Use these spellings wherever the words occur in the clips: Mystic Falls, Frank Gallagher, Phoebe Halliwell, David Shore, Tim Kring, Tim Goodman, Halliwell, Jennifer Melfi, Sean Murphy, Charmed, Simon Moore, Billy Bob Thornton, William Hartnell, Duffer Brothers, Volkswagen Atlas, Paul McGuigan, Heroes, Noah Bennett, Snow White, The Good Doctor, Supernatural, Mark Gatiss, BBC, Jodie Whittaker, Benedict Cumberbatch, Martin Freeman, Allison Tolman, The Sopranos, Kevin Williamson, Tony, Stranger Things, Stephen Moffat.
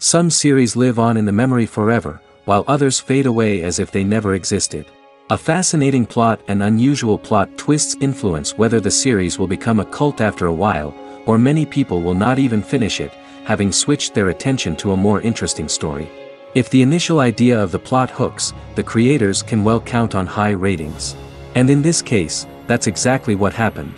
Some series live on in the memory forever, while others fade away as if they never existed. A fascinating plot and unusual plot twists influence whether the series will become a cult after a while, or many people will not even finish it, having switched their attention to a more interesting story. If the initial idea of the plot hooks, the creators can well count on high ratings. And in this case, that's exactly what happened.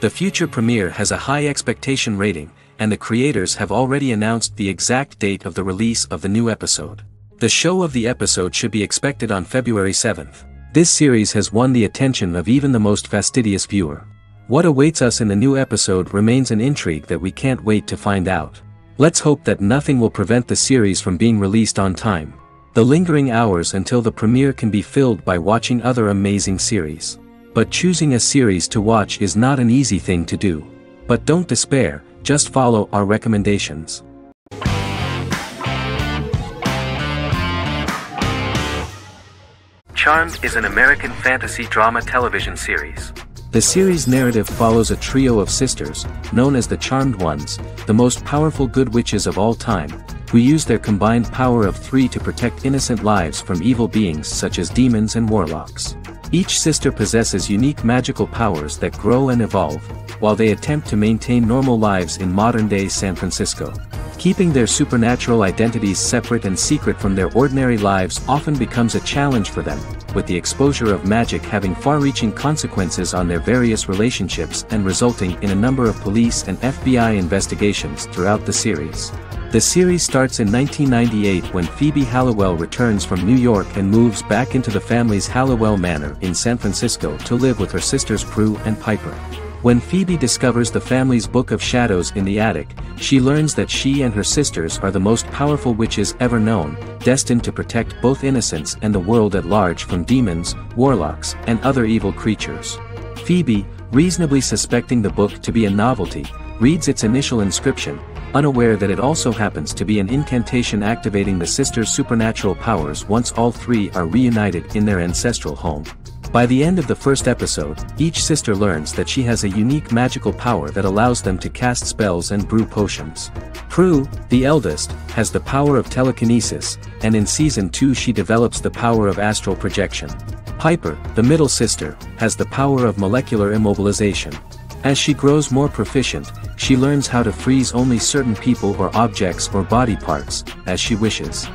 The future premiere has a high expectation rating, and the creators have already announced the exact date of the release of the new episode. The show of the episode should be expected on February 7th. This series has won the attention of even the most fastidious viewer. What awaits us in the new episode remains an intrigue that we can't wait to find out. Let's hope that nothing will prevent the series from being released on time. The lingering hours until the premiere can be filled by watching other amazing series. But choosing a series to watch is not an easy thing to do. But don't despair, just follow our recommendations. Charmed is an American fantasy drama television series. The series' narrative follows a trio of sisters, known as the Charmed Ones, the most powerful good witches of all time, who use their combined power of three to protect innocent lives from evil beings such as demons and warlocks. Each sister possesses unique magical powers that grow and evolve, while they attempt to maintain normal lives in modern-day San Francisco. Keeping their supernatural identities separate and secret from their ordinary lives often becomes a challenge for them, with the exposure of magic having far-reaching consequences on their various relationships and resulting in a number of police and FBI investigations throughout the series. The series starts in 1998 when Phoebe Halliwell returns from New York and moves back into the family's Halliwell Manor in San Francisco to live with her sisters Prue and Piper. When Phoebe discovers the family's book of shadows in the attic, she learns that she and her sisters are the most powerful witches ever known, destined to protect both innocents and the world at large from demons, warlocks, and other evil creatures. Phoebe, reasonably suspecting the book to be a novelty, reads its initial inscription, unaware that it also happens to be an incantation activating the sisters' supernatural powers once all three are reunited in their ancestral home. By the end of the first episode, each sister learns that she has a unique magical power that allows them to cast spells and brew potions. Prue, the eldest, has the power of telekinesis, and in Season 2 she develops the power of astral projection. Piper, the middle sister, has the power of molecular immobilization. As she grows more proficient, she learns how to freeze only certain people or objects or body parts, as she wishes.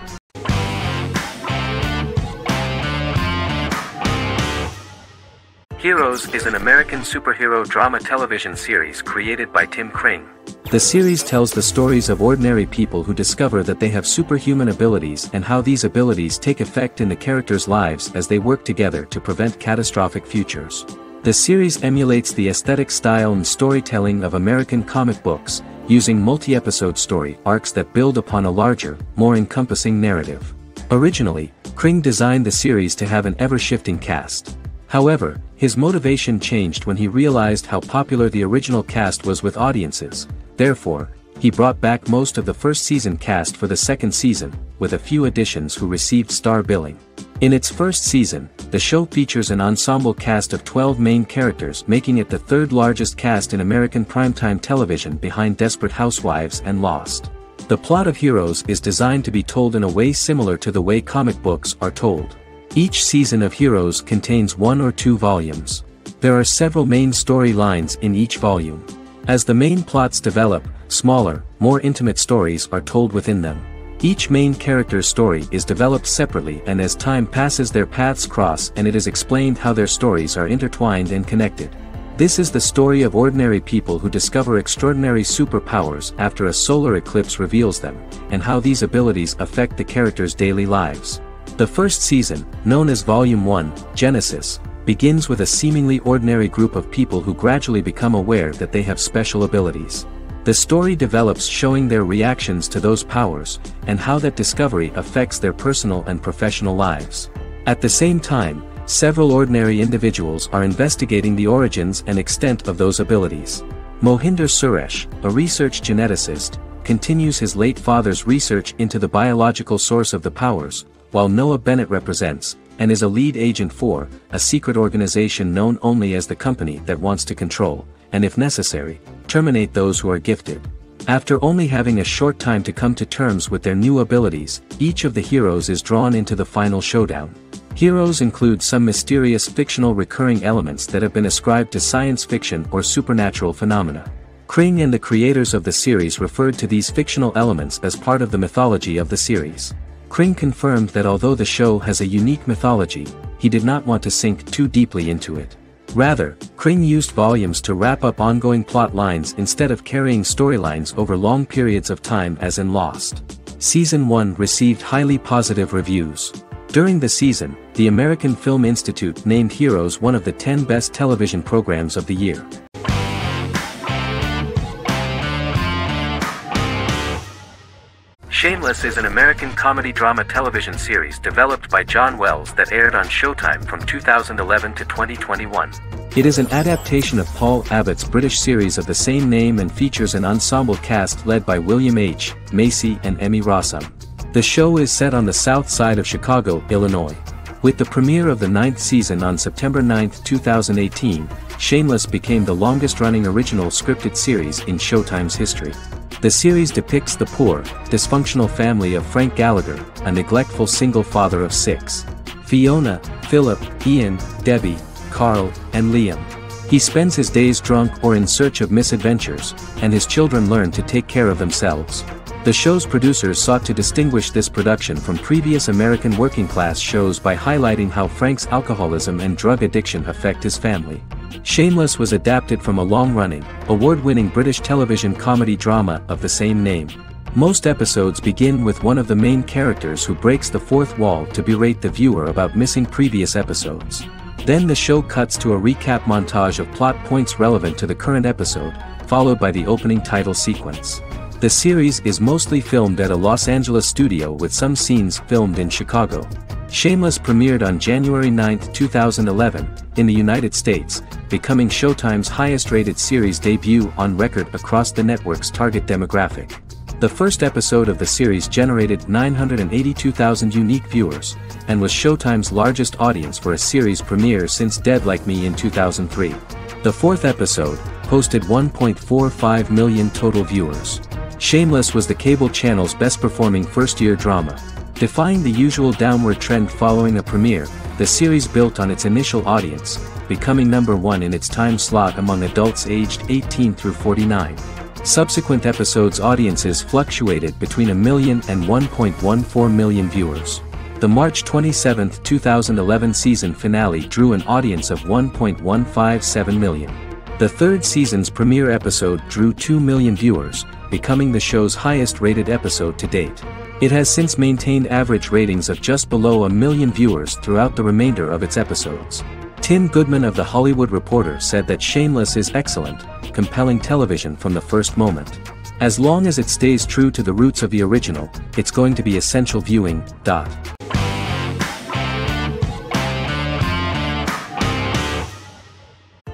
Heroes is an American superhero drama television series created by Tim Kring. The series tells the stories of ordinary people who discover that they have superhuman abilities and how these abilities take effect in the characters' lives as they work together to prevent catastrophic futures. The series emulates the aesthetic style and storytelling of American comic books, using multi-episode story arcs that build upon a larger, more encompassing narrative. Originally, Kring designed the series to have an ever-shifting cast. However, his motivation changed when he realized how popular the original cast was with audiences. Therefore, he brought back most of the first season cast for the second season, with a few additions who received star billing. In its first season, the show features an ensemble cast of 12 main characters, making it the third largest cast in American primetime television behind Desperate Housewives and Lost. The plot of Heroes is designed to be told in a way similar to the way comic books are told. Each season of Heroes contains one or two volumes. There are several main storylines in each volume. As the main plots develop, smaller, more intimate stories are told within them. Each main character's story is developed separately, and as time passes their paths cross and it is explained how their stories are intertwined and connected. This is the story of ordinary people who discover extraordinary superpowers after a solar eclipse reveals them, and how these abilities affect the characters' daily lives. The first season, known as Volume 1, Genesis, begins with a seemingly ordinary group of people who gradually become aware that they have special abilities. The story develops showing their reactions to those powers, and how that discovery affects their personal and professional lives. At the same time, several ordinary individuals are investigating the origins and extent of those abilities. Mohinder Suresh, a research geneticist, continues his late father's research into the biological source of the powers, while Noah Bennett represents, and is a lead agent for, a secret organization known only as the company that wants to control, and if necessary, terminate those who are gifted. After only having a short time to come to terms with their new abilities, each of the heroes is drawn into the final showdown. Heroes include some mysterious fictional recurring elements that have been ascribed to science fiction or supernatural phenomena. Kring and the creators of the series referred to these fictional elements as part of the mythology of the series. Kring confirmed that although the show has a unique mythology, he did not want to sink too deeply into it. Rather, Kring used volumes to wrap up ongoing plot lines instead of carrying storylines over long periods of time as in Lost. Season 1 received highly positive reviews. During the season, the American Film Institute named Heroes one of the 10 best television programs of the year. Shameless is an American comedy drama television series developed by John Wells that aired on Showtime from 2011 to 2021. It is an adaptation of Paul Abbott's British series of the same name and features an ensemble cast led by William H. Macy and Emmy Rossum. The show is set on the south side of Chicago, Illinois. With the premiere of the 9th season on September 9, 2018, Shameless became the longest-running original scripted series in Showtime's history. The series depicts the poor, dysfunctional family of Frank Gallagher, a neglectful single father of 6. Fiona, Philip, Ian, Debbie, Carl, and Liam. He spends his days drunk or in search of misadventures, and his children learn to take care of themselves. The show's producers sought to distinguish this production from previous American working-class shows by highlighting how Frank's alcoholism and drug addiction affect his family. Shameless was adapted from a long-running, award-winning British television comedy drama of the same name. Most episodes begin with one of the main characters who breaks the fourth wall to berate the viewer about missing previous episodes. Then the show cuts to a recap montage of plot points relevant to the current episode, followed by the opening title sequence. The series is mostly filmed at a Los Angeles studio with some scenes filmed in Chicago. Shameless premiered on January 9, 2011, in the United States, becoming Showtime's highest-rated series debut on record across the network's target demographic. The first episode of the series generated 982,000 unique viewers, and was Showtime's largest audience for a series premiere since Dead Like Me in 2003. The fourth episode posted 1.45 million total viewers. Shameless was the cable channel's best-performing first-year drama. Defying the usual downward trend following a premiere, the series built on its initial audience, becoming number one in its time slot among adults aged 18 through 49. Subsequent episodes' audiences fluctuated between 1 million and 1.14 million viewers. The March 27, 2011 season finale drew an audience of 1.157 million. The third season's premiere episode drew 2 million viewers, becoming the show's highest-rated episode to date. It has since maintained average ratings of just below 1 million viewers throughout the remainder of its episodes. Tim Goodman of The Hollywood Reporter said that Shameless is excellent, compelling television from the first moment. As long as it stays true to the roots of the original, it's going to be essential viewing.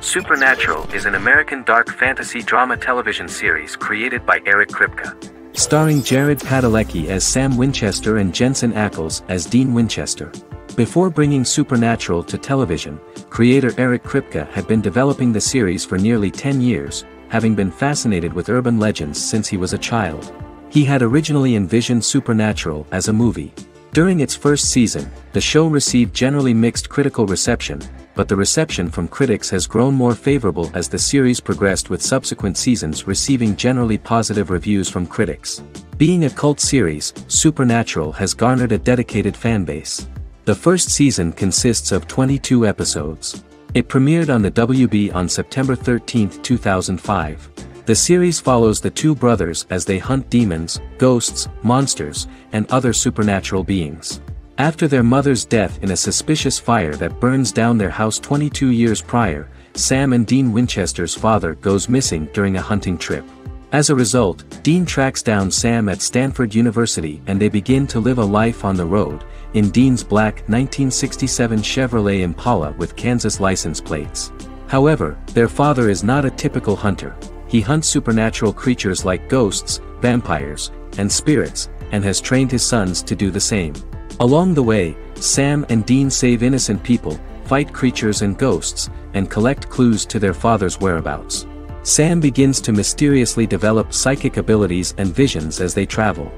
Supernatural is an American dark fantasy drama television series created by Eric Kripke. Starring Jared Padalecki as Sam Winchester and Jensen Ackles as Dean Winchester. Before bringing Supernatural to television, creator Eric Kripke had been developing the series for nearly 10 years, having been fascinated with urban legends since he was a child. He had originally envisioned Supernatural as a movie. During its first season, the show received generally mixed critical reception, but the reception from critics has grown more favorable as the series progressed, with subsequent seasons receiving generally positive reviews from critics. Being a cult series, Supernatural has garnered a dedicated fanbase. The first season consists of 22 episodes. It premiered on the WB on September 13, 2005. The series follows the two brothers as they hunt demons, ghosts, monsters, and other supernatural beings. After their mother's death in a suspicious fire that burns down their house 22 years prior, Sam and Dean Winchester's father goes missing during a hunting trip. As a result, Dean tracks down Sam at Stanford University and they begin to live a life on the road, in Dean's black 1967 Chevrolet Impala with Kansas license plates. However, their father is not a typical hunter. He hunts supernatural creatures like ghosts, vampires, and spirits, and has trained his sons to do the same. Along the way, Sam and Dean save innocent people, fight creatures and ghosts, and collect clues to their father's whereabouts. Sam begins to mysteriously develop psychic abilities and visions as they travel.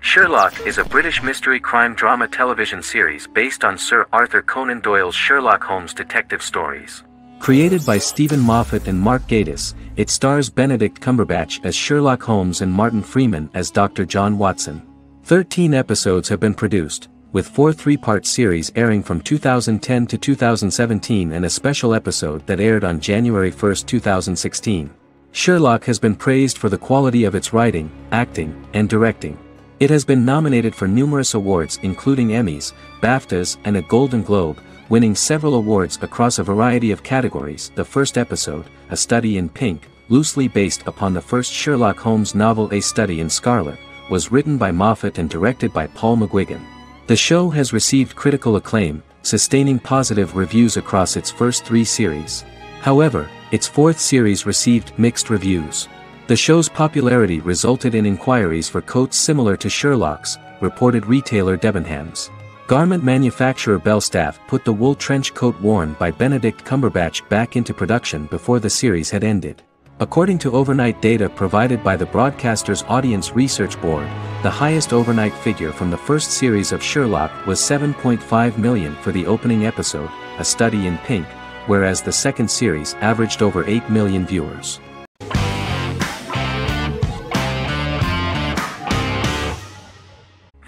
Sherlock is a British mystery crime drama television series based on Sir Arthur Conan Doyle's Sherlock Holmes detective stories. Created by Stephen Moffat and Mark Gatiss, it stars Benedict Cumberbatch as Sherlock Holmes and Martin Freeman as Dr. John Watson. 13 episodes have been produced, with 4 three-part series airing from 2010 to 2017 and a special episode that aired on January 1, 2016. Sherlock has been praised for the quality of its writing, acting, and directing. It has been nominated for numerous awards including Emmys, BAFTAs, and a Golden Globe, winning several awards across a variety of categories. The first episode, A Study in Pink, loosely based upon the first Sherlock Holmes novel A Study in Scarlet, was written by Moffat and directed by Paul McGuigan. The show has received critical acclaim, sustaining positive reviews across its first 3 series. However, its 4th series received mixed reviews. The show's popularity resulted in inquiries for coats similar to Sherlock's, reported retailer Debenhams. Garment manufacturer Belstaff put the wool trench coat worn by Benedict Cumberbatch back into production before the series had ended. According to overnight data provided by the broadcaster's Audience Research Board, the highest overnight figure from the first series of Sherlock was 7.5 million for the opening episode, A Study in Pink, whereas the second series averaged over 8 million viewers.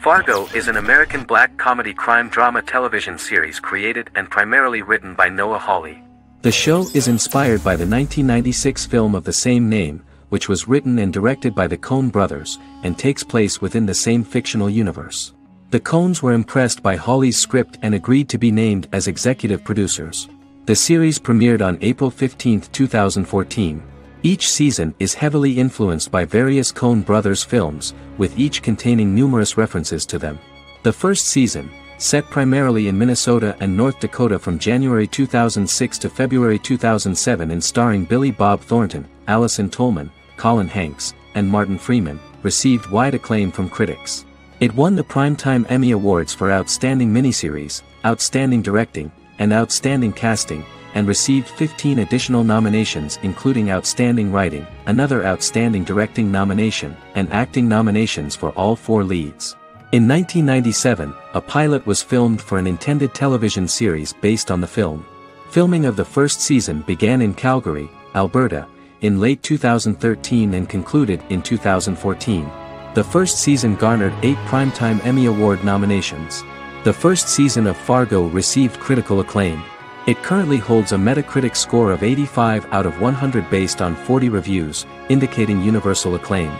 Fargo is an American black comedy crime drama television series created and primarily written by Noah Hawley. The show is inspired by the 1996 film of the same name, which was written and directed by the Coen brothers, and takes place within the same fictional universe. The Coens were impressed by Hawley's script and agreed to be named as executive producers. The series premiered on April 15, 2014. Each season is heavily influenced by various Coen Brothers films, with each containing numerous references to them. The first season, set primarily in Minnesota and North Dakota from January 2006 to February 2007 and starring Billy Bob Thornton, Allison Tolman, Colin Hanks, and Martin Freeman, received wide acclaim from critics. It won the Primetime Emmy Awards for Outstanding Miniseries, Outstanding Directing, and Outstanding Casting, and received 15 additional nominations including Outstanding Writing, another Outstanding Directing nomination, and Acting nominations for all 4 leads. In 1997, a pilot was filmed for an intended television series based on the film. Filming of the first season began in Calgary, Alberta, in late 2013 and concluded in 2014. The first season garnered 8 Primetime Emmy Award nominations. The first season of Fargo received critical acclaim. It currently holds a Metacritic score of 85 out of 100 based on 40 reviews, indicating universal acclaim.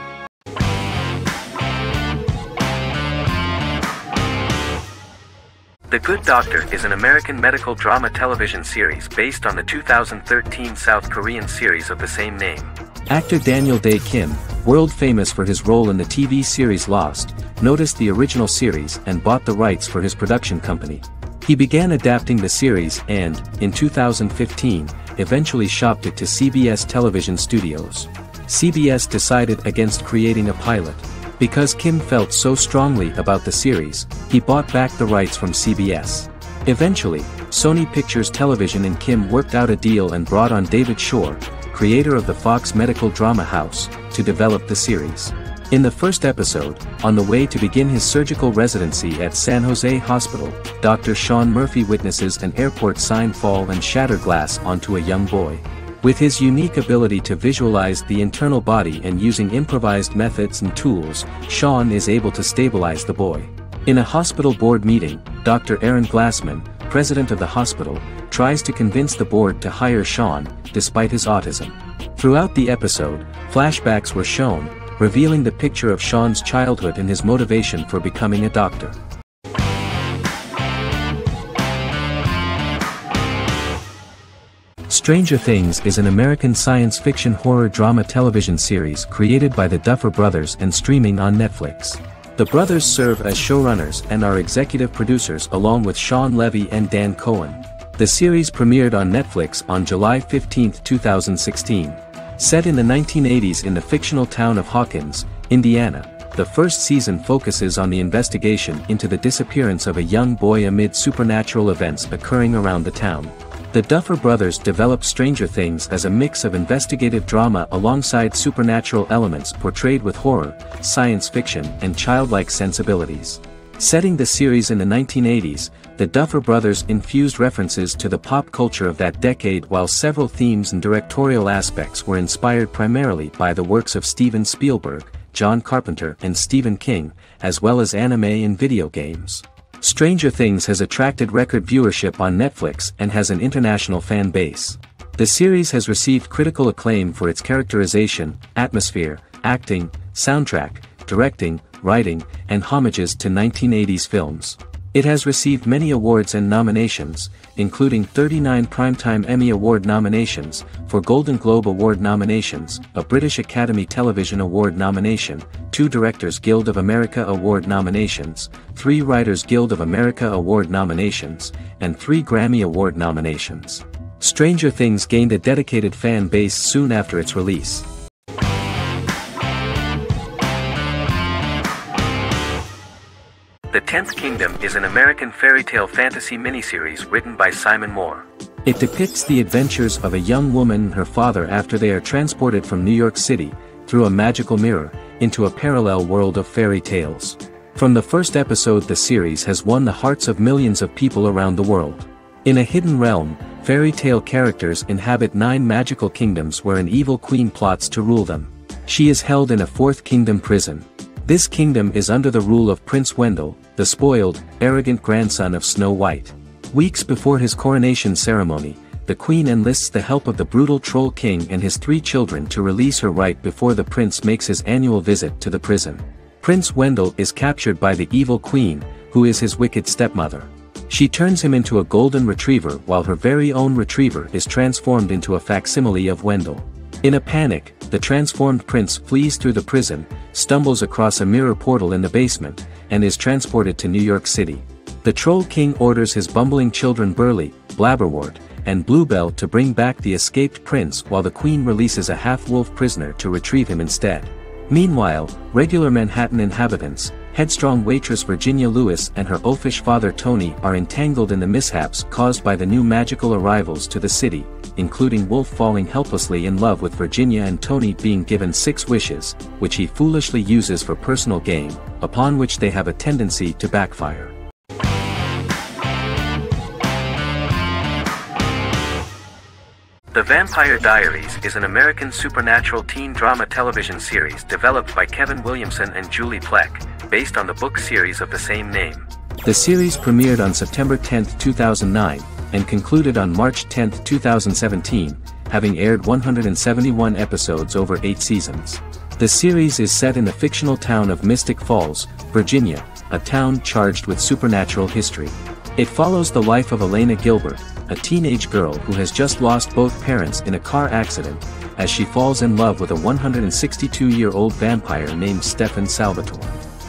The Good Doctor is an American medical drama television series based on the 2013 South Korean series of the same name. Actor Daniel Dae Kim, world famous for his role in the TV series Lost, noticed the original series and bought the rights for his production company. He began adapting the series and, in 2015, eventually shopped it to CBS Television Studios. CBS decided against creating a pilot. Because Kim felt so strongly about the series, he bought back the rights from CBS. Eventually, Sony Pictures Television and Kim worked out a deal and brought on David Shore, creator of the Fox medical drama House, to develop the series. In the first episode, on the way to begin his surgical residency at San Jose Hospital, Dr. Sean Murphy witnesses an airport sign fall and shatter glass onto a young boy. With his unique ability to visualize the internal body and using improvised methods and tools, Sean is able to stabilize the boy. In a hospital board meeting, Dr. Aaron Glassman, president of the hospital, tries to convince the board to hire Sean, despite his autism. Throughout the episode, flashbacks were shown, revealing the picture of Sean's childhood and his motivation for becoming a doctor. Stranger Things is an American science fiction horror drama television series created by the Duffer Brothers and streaming on Netflix. The brothers serve as showrunners and are executive producers along with Sean Levy and Dan Cohen. The series premiered on Netflix on July 15, 2016. Set in the 1980s in the fictional town of Hawkins, Indiana, The first season focuses on the investigation into the disappearance of a young boy amid supernatural events occurring around the town. The Duffer Brothers developed Stranger Things as a mix of investigative drama alongside supernatural elements portrayed with horror, science fiction, and childlike sensibilities. Setting the series in the 1980s, the Duffer Brothers infused references to the pop culture of that decade, while several themes and directorial aspects were inspired primarily by the works of Steven Spielberg, John Carpenter, and Stephen King, as well as anime and video games. Stranger Things has attracted record viewership on Netflix and has an international fan base. The series has received critical acclaim for its characterization, atmosphere, acting, soundtrack, directing, writing, and homages to 1980s films. It has received many awards and nominations, including 39 Primetime Emmy Award nominations, 4 Golden Globe Award nominations, a British Academy Television Award nomination, 2 Directors Guild of America Award nominations, 3 Writers Guild of America Award nominations, and 3 Grammy Award nominations. Stranger Things gained a dedicated fan base soon after its release. The Tenth Kingdom is an American fairy tale fantasy miniseries written by Simon Moore. It depicts the adventures of a young woman and her father after they are transported from New York City, through a magical mirror, into a parallel world of fairy tales. From the first episode, the series has won the hearts of millions of people around the world. In a hidden realm, fairy tale characters inhabit 9 magical kingdoms where an evil queen plots to rule them. She is held in a Fourth Kingdom prison. This kingdom is under the rule of Prince Wendell, the spoiled, arrogant grandson of Snow White. Weeks before his coronation ceremony, the queen enlists the help of the brutal troll king and his 3 children to release her right before the prince makes his annual visit to the prison. Prince Wendell is captured by the evil queen, who is his wicked stepmother. She turns him into a golden retriever, while her very own retriever is transformed into a facsimile of Wendell. In a panic, the transformed prince flees through the prison, stumbles across a mirror portal in the basement, and is transported to New York City. The troll king orders his bumbling children Burley, Blabberwort, and Bluebell to bring back the escaped prince, while the queen releases a half-wolf prisoner to retrieve him instead. Meanwhile, regular Manhattan inhabitants, headstrong waitress Virginia Lewis and her oafish father Tony, are entangled in the mishaps caused by the new magical arrivals to the city, including Wolf falling helplessly in love with Virginia and Tony being given 6 wishes, which he foolishly uses for personal gain, upon which they have a tendency to backfire. The Vampire Diaries is an American supernatural teen drama television series developed by Kevin Williamson and Julie Plec, based on the book series of the same name. The series premiered on September 10, 2009, and concluded on March 10, 2017, having aired 171 episodes over 8 seasons. The series is set in the fictional town of Mystic Falls, Virginia, a town charged with supernatural history. It follows the life of Elena Gilbert, a teenage girl who has just lost both parents in a car accident, as she falls in love with a 162-year-old vampire named Stefan Salvatore.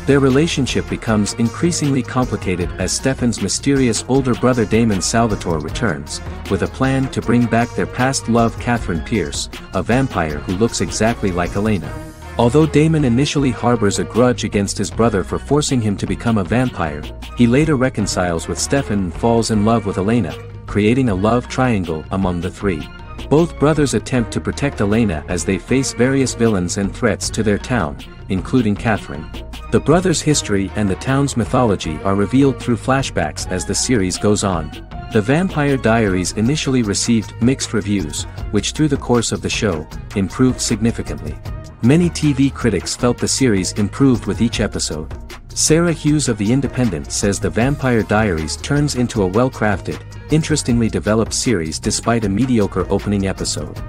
Their relationship becomes increasingly complicated as Stefan's mysterious older brother Damon Salvatore returns, with a plan to bring back their past love Catherine Pierce, a vampire who looks exactly like Elena. Although Damon initially harbors a grudge against his brother for forcing him to become a vampire, he later reconciles with Stefan and falls in love with Elena, creating a love triangle among the 3. Both brothers attempt to protect Elena as they face various villains and threats to their town, including Catherine. The brothers' history and the town's mythology are revealed through flashbacks as the series goes on. The Vampire Diaries initially received mixed reviews, which through the course of the show, improved significantly. Many TV critics felt the series improved with each episode. Sarah Hughes of The Independent says The Vampire Diaries turns into a well-crafted, interestingly developed series despite a mediocre opening episode.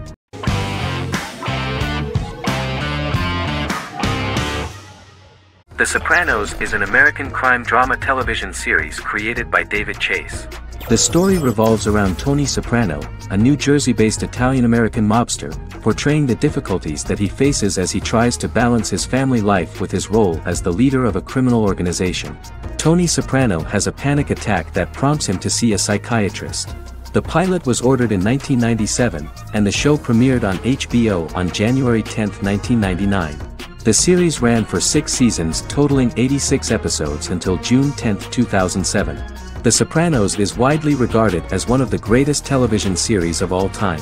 The Sopranos is an American crime drama television series created by David Chase. The story revolves around Tony Soprano, a New Jersey-based Italian-American mobster, portraying the difficulties that he faces as he tries to balance his family life with his role as the leader of a criminal organization. Tony Soprano has a panic attack that prompts him to see a psychiatrist. The pilot was ordered in 1997, and the show premiered on HBO on January 10, 1999. The series ran for 6 seasons totaling 86 episodes until June 10, 2007. The Sopranos is widely regarded as one of the greatest television series of all time.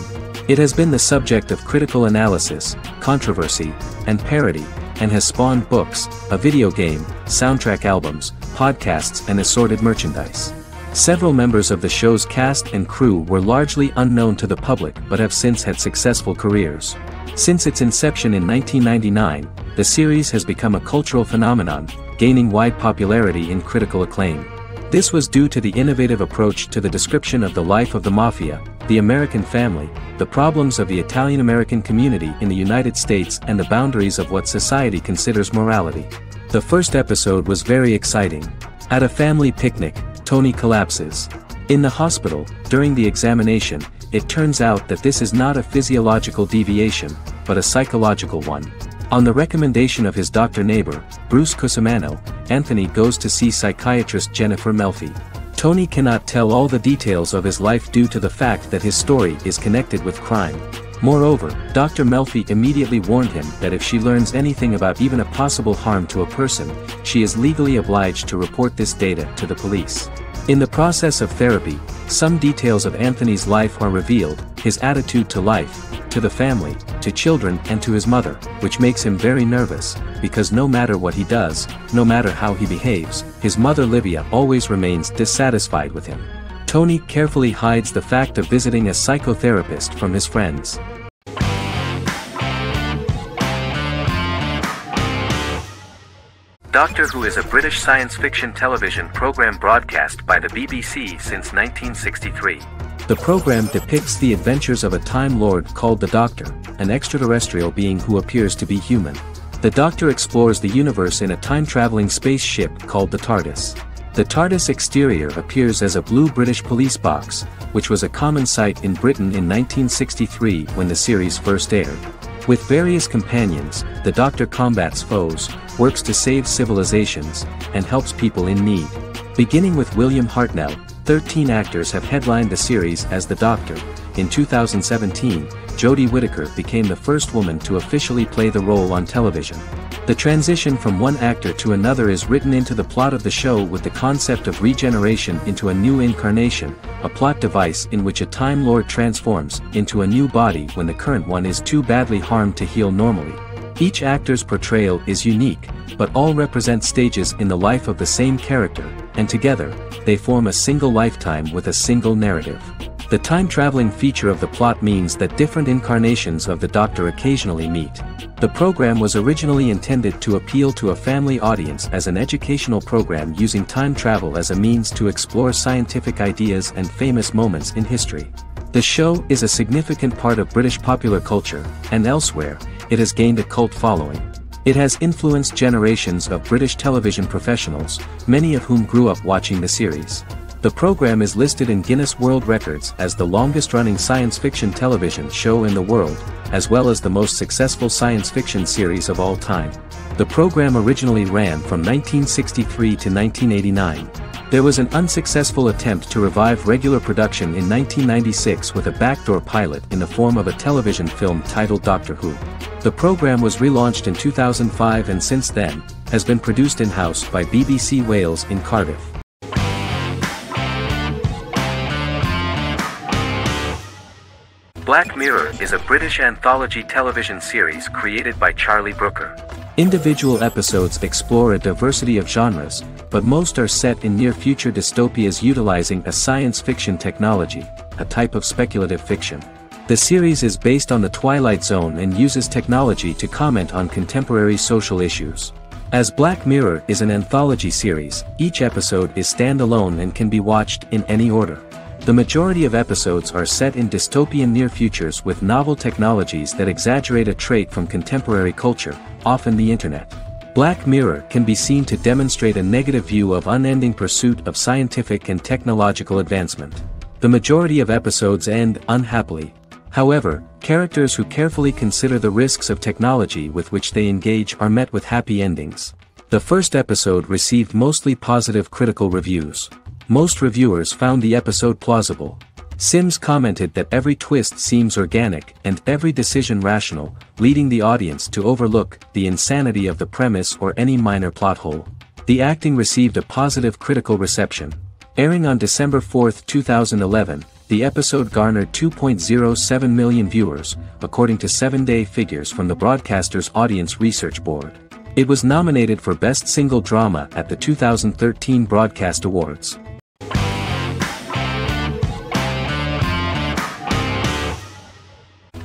It has been the subject of critical analysis, controversy, and parody, and has spawned books, a video game, soundtrack albums, podcasts and assorted merchandise. Several members of the show's cast and crew were largely unknown to the public but have since had successful careers. Since its inception in 1999, the series has become a cultural phenomenon, gaining wide popularity and critical acclaim. This was due to the innovative approach to the description of the life of the mafia, the American family, the problems of the Italian-American community in the United States and the boundaries of what society considers morality. The first episode was very exciting. At a family picnic, Tony collapses. In the hospital, during the examination, it turns out that this is not a physiological deviation, but a psychological one. On the recommendation of his doctor neighbor, Bruce Cusimano, Anthony goes to see psychiatrist Jennifer Melfi. Tony cannot tell all the details of his life due to the fact that his story is connected with crime. Moreover, Dr. Melfi immediately warned him that if she learns anything about even a possible harm to a person, she is legally obliged to report this data to the police. In the process of therapy, some details of Anthony's life are revealed, his attitude to life, to the family, to children and to his mother, which makes him very nervous, because no matter what he does, no matter how he behaves, his mother Livia always remains dissatisfied with him. Tony carefully hides the fact of visiting a psychotherapist from his friends. Doctor Who is a British science fiction television program broadcast by the BBC since 1963. The program depicts the adventures of a Time Lord called the Doctor, an extraterrestrial being who appears to be human. The Doctor explores the universe in a time-traveling spaceship called the TARDIS. The TARDIS exterior appears as a blue British police box, which was a common sight in Britain in 1963 when the series first aired. With various companions, the Doctor combats foes, works to save civilizations, and helps people in need. Beginning with William Hartnell, 13 actors have headlined the series as the Doctor. In 2017, Jodie Whittaker became the first woman to officially play the role on television. The transition from one actor to another is written into the plot of the show with the concept of regeneration into a new incarnation, a plot device in which a Time Lord transforms into a new body when the current one is too badly harmed to heal normally. Each actor's portrayal is unique, but all represent stages in the life of the same character, and together, they form a single lifetime with a single narrative. The time-traveling feature of the plot means that different incarnations of the Doctor occasionally meet. The program was originally intended to appeal to a family audience as an educational program using time travel as a means to explore scientific ideas and famous moments in history. The show is a significant part of British popular culture, and elsewhere, it has gained a cult following. It has influenced generations of British television professionals, many of whom grew up watching the series. The program is listed in Guinness World Records as the longest-running science fiction television show in the world, as well as the most successful science fiction series of all time. The program originally ran from 1963 to 1989. There was an unsuccessful attempt to revive regular production in 1996 with a backdoor pilot in the form of a television film titled Doctor Who. The program was relaunched in 2005 and since then, has been produced in-house by BBC Wales in Cardiff. Black Mirror is a British anthology television series created by Charlie Brooker. Individual episodes explore a diversity of genres, but most are set in near-future dystopias utilizing a science fiction technology, a type of speculative fiction. The series is based on The Twilight Zone and uses technology to comment on contemporary social issues. As Black Mirror is an anthology series, each episode is standalone and can be watched in any order. The majority of episodes are set in dystopian near futures with novel technologies that exaggerate a trait from contemporary culture, often the internet. Black Mirror can be seen to demonstrate a negative view of unending pursuit of scientific and technological advancement. The majority of episodes end unhappily. However, characters who carefully consider the risks of technology with which they engage are met with happy endings. The first episode received mostly positive critical reviews. Most reviewers found the episode plausible. Sims commented that every twist seems organic and every decision rational, leading the audience to overlook the insanity of the premise or any minor plot hole. The acting received a positive critical reception. Airing on December 4, 2011, the episode garnered 2.07 million viewers, according to 7-day figures from the broadcaster's Audience Research Board. It was nominated for Best Single Drama at the 2013 Broadcast Awards.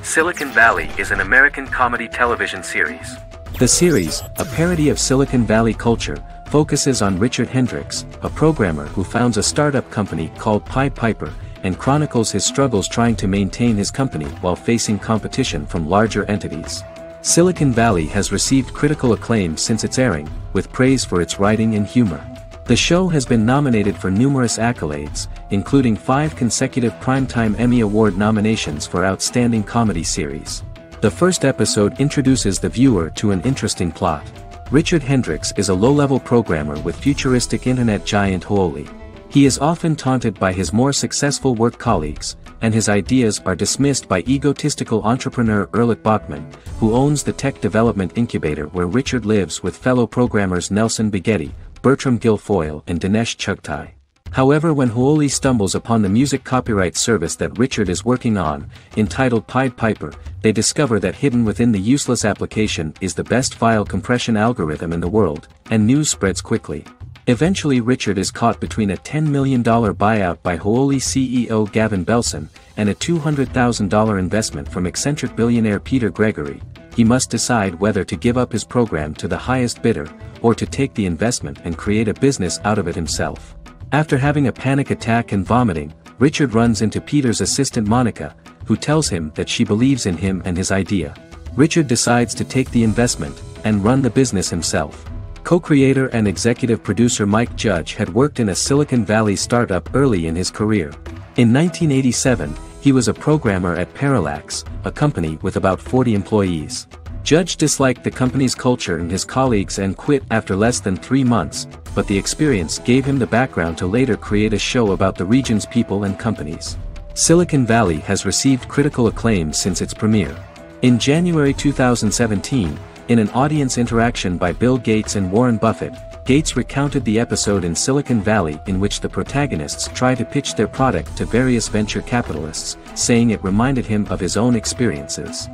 Silicon Valley is an American comedy television series. The series, a parody of Silicon Valley culture, focuses on Richard Hendricks, a programmer who founds a startup company called Pied Piper, and chronicles his struggles trying to maintain his company while facing competition from larger entities. Silicon Valley has received critical acclaim since its airing, with praise for its writing and humor. The show has been nominated for numerous accolades, including 5 consecutive Primetime Emmy Award nominations for Outstanding Comedy Series. The first episode introduces the viewer to an interesting plot. Richard Hendricks is a low-level programmer with futuristic internet giant Huoli. He is often taunted by his more successful work colleagues, and his ideas are dismissed by egotistical entrepreneur Erlich Bachman, who owns the tech development incubator where Richard lives with fellow programmers Nelson Baghetti, Bertram Guilfoyle and Dinesh Chugtai. However, when Huoli stumbles upon the music copyright service that Richard is working on, entitled Pied Piper, they discover that hidden within the useless application is the best file compression algorithm in the world, and news spreads quickly. Eventually Richard is caught between a $10 million buyout by Huoli CEO Gavin Belson, and a $200,000 investment from eccentric billionaire Peter Gregory. He must decide whether to give up his program to the highest bidder, or to take the investment and create a business out of it himself. After having a panic attack and vomiting, Richard runs into Peter's assistant Monica, who tells him that she believes in him and his idea. Richard decides to take the investment, and run the business himself. Co-creator and executive producer Mike Judge had worked in a Silicon Valley startup early in his career. In 1987, he was a programmer at Parallax, a company with about 40 employees. Judge disliked the company's culture and his colleagues and quit after less than 3 months, but the experience gave him the background to later create a show about the region's people and companies. Silicon Valley has received critical acclaim since its premiere. In January 2017, in an audience interaction by Bill Gates and Warren Buffett, Gates recounted the episode in Silicon Valley in which the protagonists try to pitch their product to various venture capitalists, saying it reminded him of his own experiences.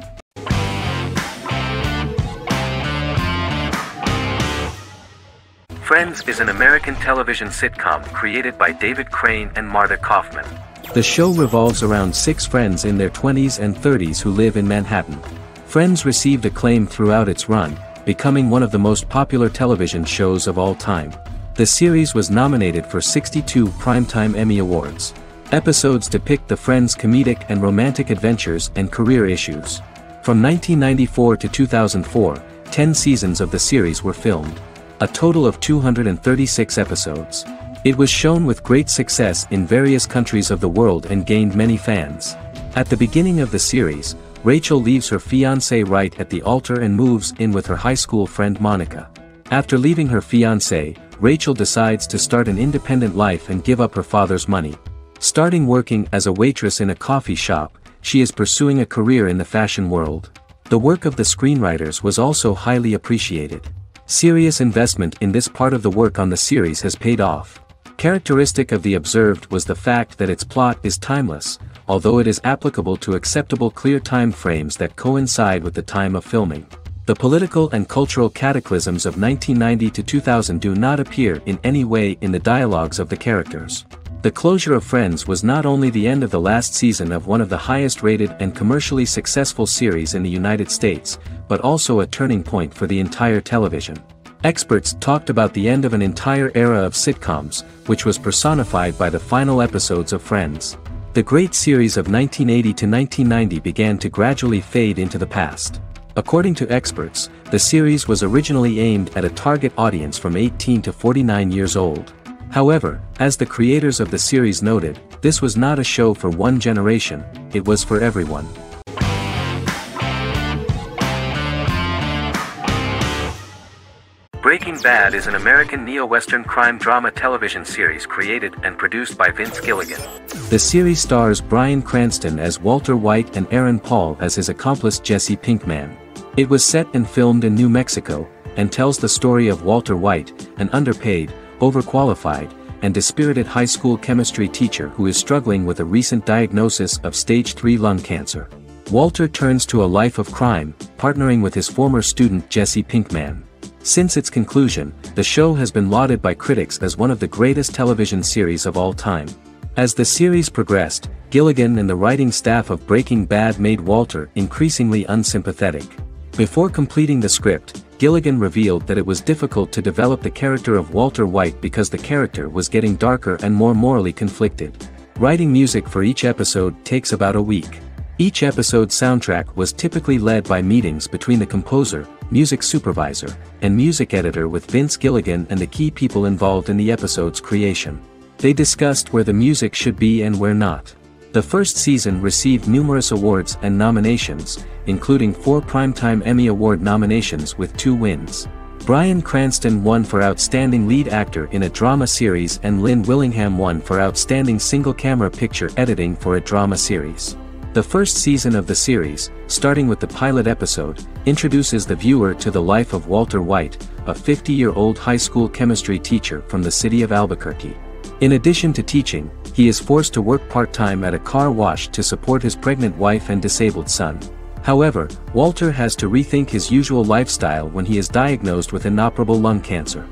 Friends is an American television sitcom created by David Crane and Marta Kaufman. The show revolves around 6 friends in their 20s and 30s who live in Manhattan. Friends received acclaim throughout its run, becoming one of the most popular television shows of all time. The series was nominated for 62 Primetime Emmy Awards. Episodes depict the Friends' comedic and romantic adventures and career issues. From 1994 to 2004, 10 seasons of the series were filmed. A total of 236 episodes. It was shown with great success in various countries of the world and gained many fans. At the beginning of the series, Rachel leaves her fiancé right at the altar and moves in with her high school friend Monica. After leaving her fiancé, Rachel decides to start an independent life and give up her father's money. Starting working as a waitress in a coffee shop, she is pursuing a career in the fashion world. The work of the screenwriters was also highly appreciated. Serious investment in this part of the work on the series has paid off. Characteristic of the observed was the fact that its plot is timeless, although it is applicable to acceptable clear time frames that coincide with the time of filming. The political and cultural cataclysms of 1990 to 2000 do not appear in any way in the dialogues of the characters. The closure of Friends was not only the end of the last season of one of the highest-rated and commercially successful series in the United States, but also a turning point for the entire television. Experts talked about the end of an entire era of sitcoms, which was personified by the final episodes of Friends. The great series of 1980 to 1990 began to gradually fade into the past. According to experts, the series was originally aimed at a target audience from 18 to 49 years old. However, as the creators of the series noted, this was not a show for one generation, it was for everyone. Breaking Bad is an American neo-Western crime drama television series created and produced by Vince Gilligan. The series stars Bryan Cranston as Walter White and Aaron Paul as his accomplice Jesse Pinkman. It was set and filmed in New Mexico, and tells the story of Walter White, an underpaid, overqualified, and dispirited high school chemistry teacher who is struggling with a recent diagnosis of stage 3 lung cancer. Walter turns to a life of crime, partnering with his former student Jesse Pinkman. Since its conclusion, the show has been lauded by critics as one of the greatest television series of all time. As the series progressed, Gilligan and the writing staff of Breaking Bad made Walter increasingly unsympathetic. Before completing the script, Gilligan revealed that it was difficult to develop the character of Walter White because the character was getting darker and more morally conflicted. Writing music for each episode takes about a week. Each episode's soundtrack was typically led by meetings between the composer, music supervisor, and music editor with Vince Gilligan and the key people involved in the episode's creation. They discussed where the music should be and where not. The first season received numerous awards and nominations, including 4 Primetime Emmy Award nominations with 2 wins. Bryan Cranston won for Outstanding Lead Actor in a Drama Series, and Lynn Willingham won for Outstanding Single Camera Picture Editing for a Drama Series. The first season of the series, starting with the pilot episode, introduces the viewer to the life of Walter White, a 50-year-old high school chemistry teacher from the city of Albuquerque. In addition to teaching, he is forced to work part-time at a car wash to support his pregnant wife and disabled son. However, Walter has to rethink his usual lifestyle when he is diagnosed with inoperable lung cancer.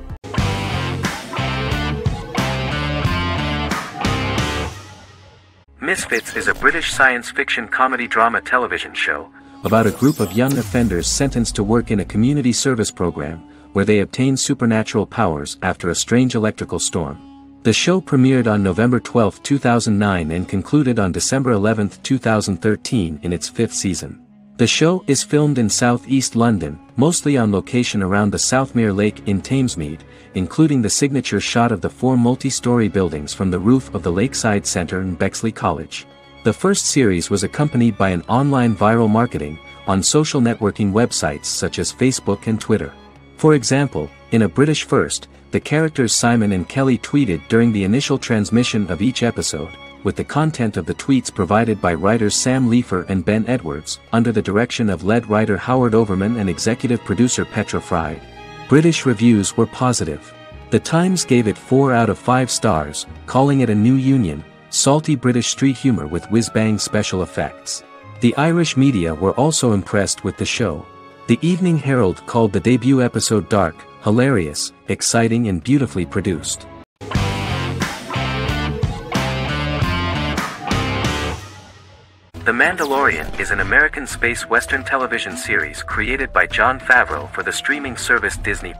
Misfits is a British science fiction comedy drama television show about a group of young offenders sentenced to work in a community service program, where they obtain supernatural powers after a strange electrical storm. The show premiered on November 12, 2009 and concluded on December 11, 2013 in its 5th season. The show is filmed in southeast London, mostly on location around the Southmere Lake in Thamesmead, including the signature shot of the 4 multi-story buildings from the roof of the Lakeside Centre and Bexley College. The first series was accompanied by an online viral marketing, on social networking websites such as Facebook and Twitter. For example, in a British first, the characters Simon and Kelly tweeted during the initial transmission of each episode, with the content of the tweets provided by writers Sam Leifer and Ben Edwards, under the direction of lead writer Howard Overman and executive producer Petra Fried. British reviews were positive. The Times gave it 4 out of 5 stars, calling it a new union, salty British street humor with whiz-bang special effects. The Irish media were also impressed with the show. The Evening Herald called the debut episode dark, hilarious, exciting and beautifully produced. The Mandalorian is an American space western television series created by Jon Favreau for the streaming service Disney+.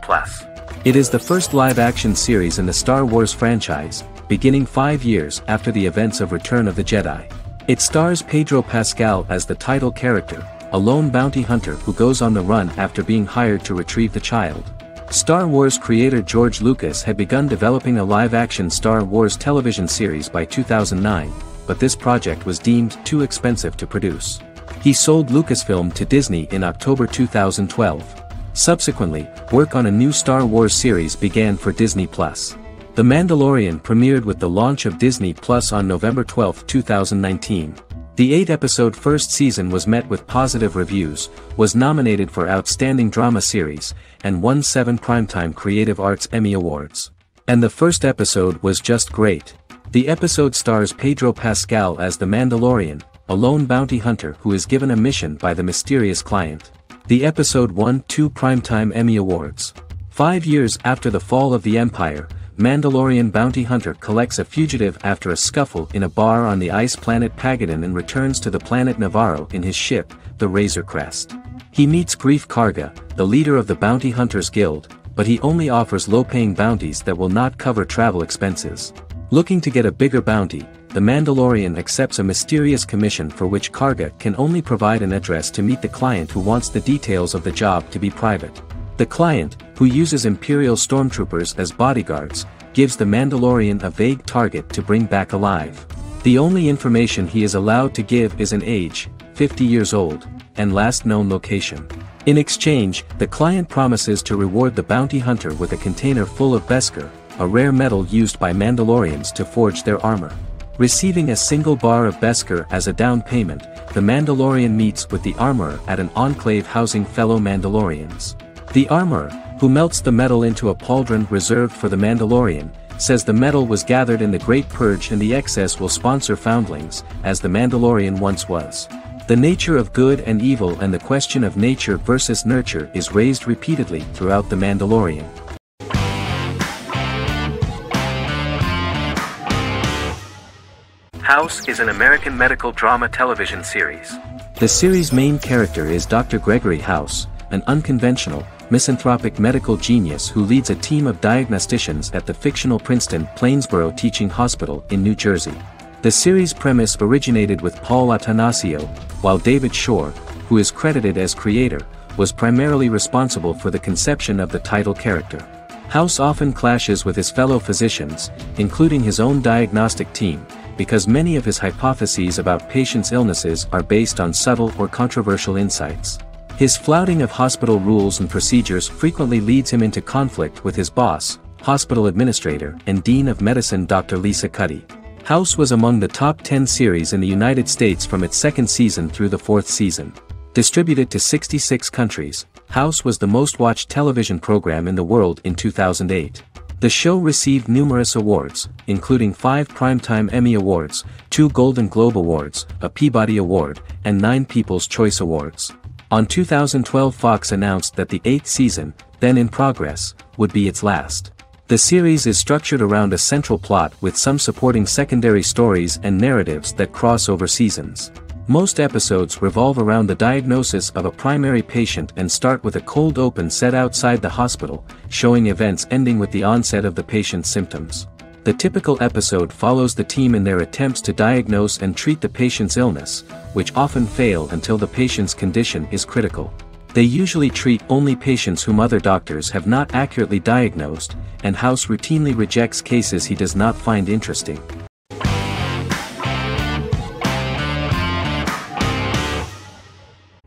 It is the first live-action series in the Star Wars franchise, beginning 5 years after the events of Return of the Jedi. It stars Pedro Pascal as the title character, a lone bounty hunter who goes on the run after being hired to retrieve the child. Star Wars creator George Lucas had begun developing a live-action Star Wars television series by 2009, but this project was deemed too expensive to produce. He sold Lucasfilm to Disney in October 2012. Subsequently, work on a new Star Wars series began for Disney+. The Mandalorian premiered with the launch of Disney+ on November 12, 2019. The 8-episode first season was met with positive reviews, was nominated for Outstanding Drama Series, and won 7 Primetime Creative Arts Emmy Awards. And the first episode was just great. The episode stars Pedro Pascal as the Mandalorian, a lone bounty hunter who is given a mission by the mysterious client. The episode won 2 Primetime Emmy Awards. 5 years after the fall of the Empire, Mandalorian bounty hunter collects a fugitive after a scuffle in a bar on the ice planet Pagadan and returns to the planet Navarro in his ship, the Razor Crest. He meets Greef Karga, the leader of the Bounty Hunters Guild, but he only offers low-paying bounties that will not cover travel expenses. Looking to get a bigger bounty, the Mandalorian accepts a mysterious commission for which Karga can only provide an address to meet the client who wants the details of the job to be private. The client, who uses Imperial stormtroopers as bodyguards, gives the Mandalorian a vague target to bring back alive. The only information he is allowed to give is an age, 50 years old, and last known location. In exchange, the client promises to reward the bounty hunter with a container full of Beskar, a rare metal used by Mandalorians to forge their armor. Receiving a single bar of Beskar as a down payment, the Mandalorian meets with the armorer at an enclave housing fellow Mandalorians. The armorer, who melts the metal into a pauldron reserved for the Mandalorian, says the metal was gathered in the Great Purge and the excess will sponsor foundlings, as the Mandalorian once was. The nature of good and evil and the question of nature versus nurture is raised repeatedly throughout The Mandalorian. House is an American medical drama television series. The series' main character is Dr. Gregory House, an unconventional, misanthropic medical genius who leads a team of diagnosticians at the fictional Princeton Plainsboro Teaching Hospital in New Jersey. The series' premise originated with Paul Attanasio, while David Shore, who is credited as creator, was primarily responsible for the conception of the title character. House often clashes with his fellow physicians, including his own diagnostic team, because many of his hypotheses about patients' illnesses are based on subtle or controversial insights. His flouting of hospital rules and procedures frequently leads him into conflict with his boss, hospital administrator and dean of medicine Dr. Lisa Cuddy. House was among the top 10 series in the United States from its second season through the fourth season. Distributed to 66 countries, House was the most-watched television program in the world in 2008. The show received numerous awards, including 5 Primetime Emmy Awards, 2 Golden Globe Awards, a Peabody Award, and 9 People's Choice Awards. On 2012, Fox announced that the 8th season, then in progress, would be its last. The series is structured around a central plot with some supporting secondary stories and narratives that cross over seasons. Most episodes revolve around the diagnosis of a primary patient and start with a cold open set outside the hospital, showing events ending with the onset of the patient's symptoms. The typical episode follows the team in their attempts to diagnose and treat the patient's illness, which often fail until the patient's condition is critical. They usually treat only patients whom other doctors have not accurately diagnosed, and House routinely rejects cases he does not find interesting.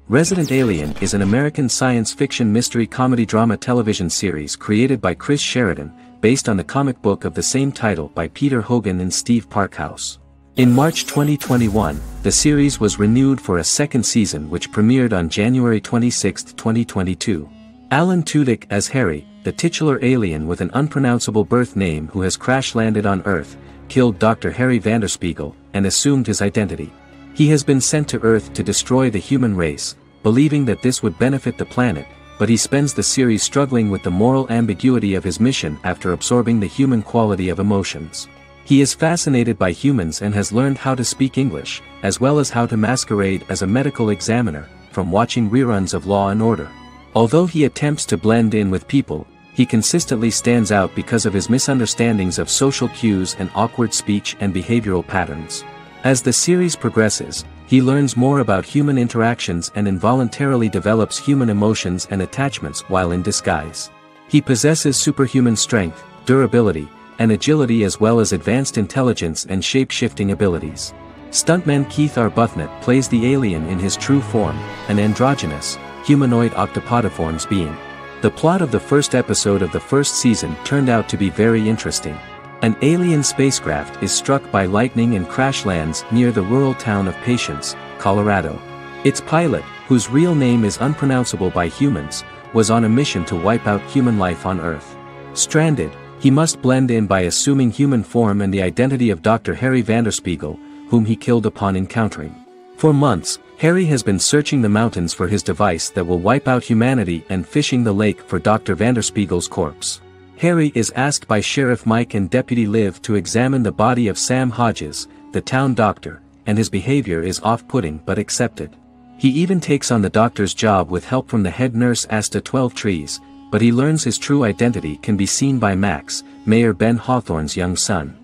Resident Alien is an American science fiction mystery comedy drama television series created by Chris Sheridan, based on the comic book of the same title by Peter Hogan and Steve Parkhouse. In March 2021, the series was renewed for a second season which premiered on January 26, 2022. Alan Tudyk as Harry, the titular alien with an unpronounceable birth name who has crash-landed on Earth, killed Dr. Harry Vanderspiegel, and assumed his identity. He has been sent to Earth to destroy the human race, believing that this would benefit the planet, but he spends the series struggling with the moral ambiguity of his mission after absorbing the human quality of emotions. He is fascinated by humans and has learned how to speak English, as well as how to masquerade as a medical examiner, from watching reruns of Law & Order. Although he attempts to blend in with people, he consistently stands out because of his misunderstandings of social cues and awkward speech and behavioral patterns. As the series progresses, he learns more about human interactions and involuntarily develops human emotions and attachments while in disguise. He possesses superhuman strength, durability, and agility as well as advanced intelligence and shape-shifting abilities. Stuntman Keith Arbuthnot plays the alien in his true form, an androgynous, humanoid octopodiforms being. The plot of the first episode of the first season turned out to be very interesting. An alien spacecraft is struck by lightning and crash lands near the rural town of Patience, Colorado. Its pilot, whose real name is unpronounceable by humans, was on a mission to wipe out human life on Earth. Stranded, he must blend in by assuming human form and the identity of Dr. Harry Vanderspiegel, whom he killed upon encountering. For months, Harry has been searching the mountains for his device that will wipe out humanity and fishing the lake for Dr. Vanderspiegel's corpse. Harry is asked by Sheriff Mike and Deputy Liv to examine the body of Sam Hodges, the town doctor, and his behavior is off-putting but accepted. He even takes on the doctor's job with help from the head nurse Asta 12 Trees, but he learns his true identity can be seen by Max, Mayor Ben Hawthorne's young son.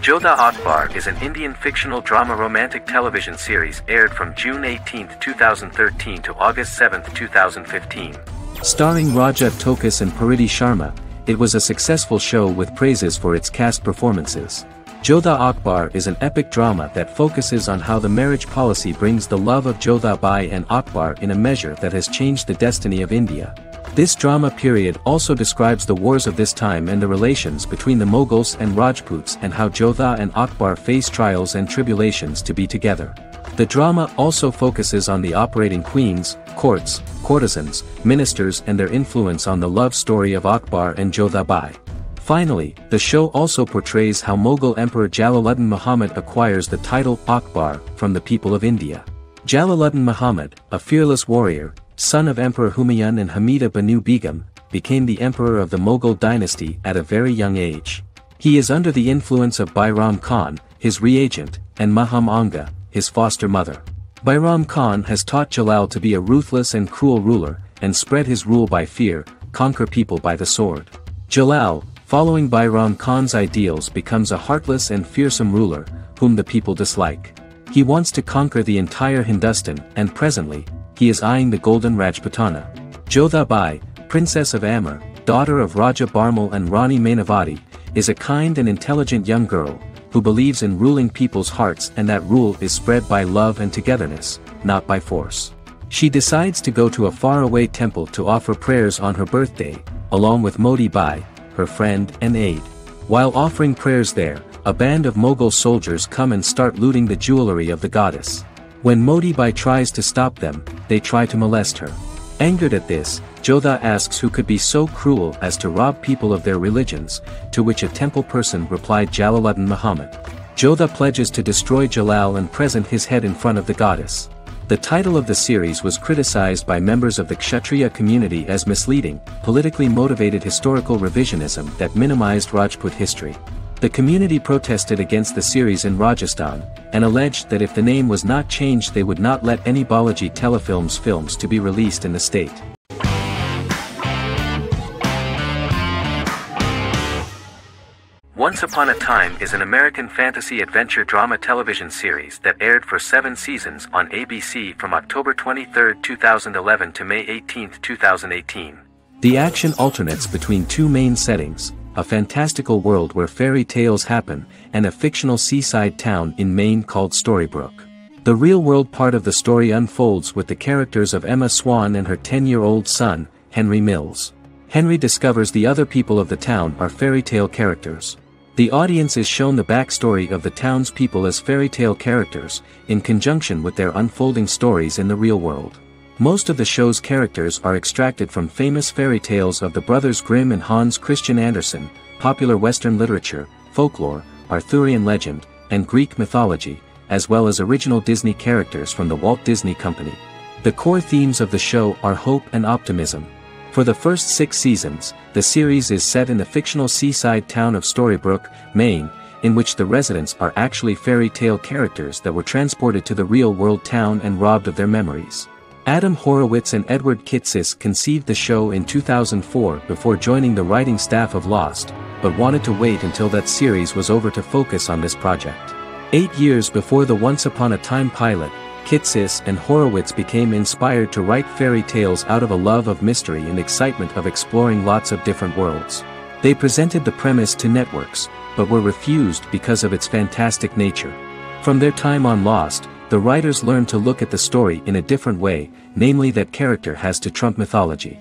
Jodha Akbar is an Indian fictional drama romantic television series aired from June 18, 2013 to August 7, 2015. Starring Raja Tokas and Pariti Sharma, it was a successful show with praises for its cast performances. Jodha Akbar is an epic drama that focuses on how the marriage policy brings the love of Jodha Bai and Akbar in a measure that has changed the destiny of India. This drama period also describes the wars of this time and the relations between the Mughals and Rajputs and how Jodha and Akbar face trials and tribulations to be together. The drama also focuses on the operating queens, courts, courtesans, ministers and their influence on the love story of Akbar and Jodha Bai. Finally, the show also portrays how Mughal Emperor Jalaluddin Muhammad acquires the title Akbar from the people of India. Jalaluddin Muhammad, a fearless warrior, son of Emperor Humayun and Hamida Banu Begum, became the emperor of the Mughal dynasty at a very young age. He is under the influence of Bairam Khan, his regent, and Maham Anga, his foster mother. Bairam Khan has taught Jalal to be a ruthless and cruel ruler, and spread his rule by fear, conquer people by the sword. Jalal, following Bairam Khan's ideals, becomes a heartless and fearsome ruler, whom the people dislike. He wants to conquer the entire Hindustan, and presently, he is eyeing the golden Rajputana. Jodha Bai, Princess of Ammer, daughter of Raja Barmal and Rani Mainavati, is a kind and intelligent young girl, who believes in ruling people's hearts and that rule is spread by love and togetherness, not by force. She decides to go to a faraway temple to offer prayers on her birthday, along with Modi Bai, her friend and aide. While offering prayers there, a band of Mughal soldiers come and start looting the jewelry of the goddess. When Modi Bai tries to stop them, they try to molest her. Angered at this, Jodha asks who could be so cruel as to rob people of their religions, to which a temple person replied Jalaluddin Muhammad. Jodha pledges to destroy Jalal and present his head in front of the goddess. The title of the series was criticized by members of the Kshatriya community as misleading, politically motivated historical revisionism that minimized Rajput history. The community protested against the series in Rajasthan, and alleged that if the name was not changed they would not let any Balaji Telefilms films to be released in the state. Once Upon a Time is an American fantasy adventure drama television series that aired for 7 seasons on ABC from October 23, 2011 to May 18, 2018. The action alternates between two main settings: a fantastical world where fairy tales happen, and a fictional seaside town in Maine called Storybrooke. The real-world part of the story unfolds with the characters of Emma Swan and her 10-year-old son, Henry Mills. Henry discovers the other people of the town are fairy tale characters. The audience is shown the backstory of the town's people as fairy tale characters, in conjunction with their unfolding stories in the real world. Most of the show's characters are extracted from famous fairy tales of the Brothers Grimm and Hans Christian Andersen, popular Western literature, folklore, Arthurian legend, and Greek mythology, as well as original Disney characters from the Walt Disney Company. The core themes of the show are hope and optimism. For the first 6 seasons, the series is set in the fictional seaside town of Storybrooke, Maine, in which the residents are actually fairy tale characters that were transported to the real-world town and robbed of their memories. Adam Horowitz and Edward Kitsis conceived the show in 2004 before joining the writing staff of Lost, but wanted to wait until that series was over to focus on this project. 8 years before the Once Upon a Time pilot, Kitsis and Horowitz became inspired to write fairy tales out of a love of mystery and excitement of exploring lots of different worlds. They presented the premise to networks, but were refused because of its fantastic nature. From their time on Lost, the writers learn to look at the story in a different way, namely that character has to trump mythology.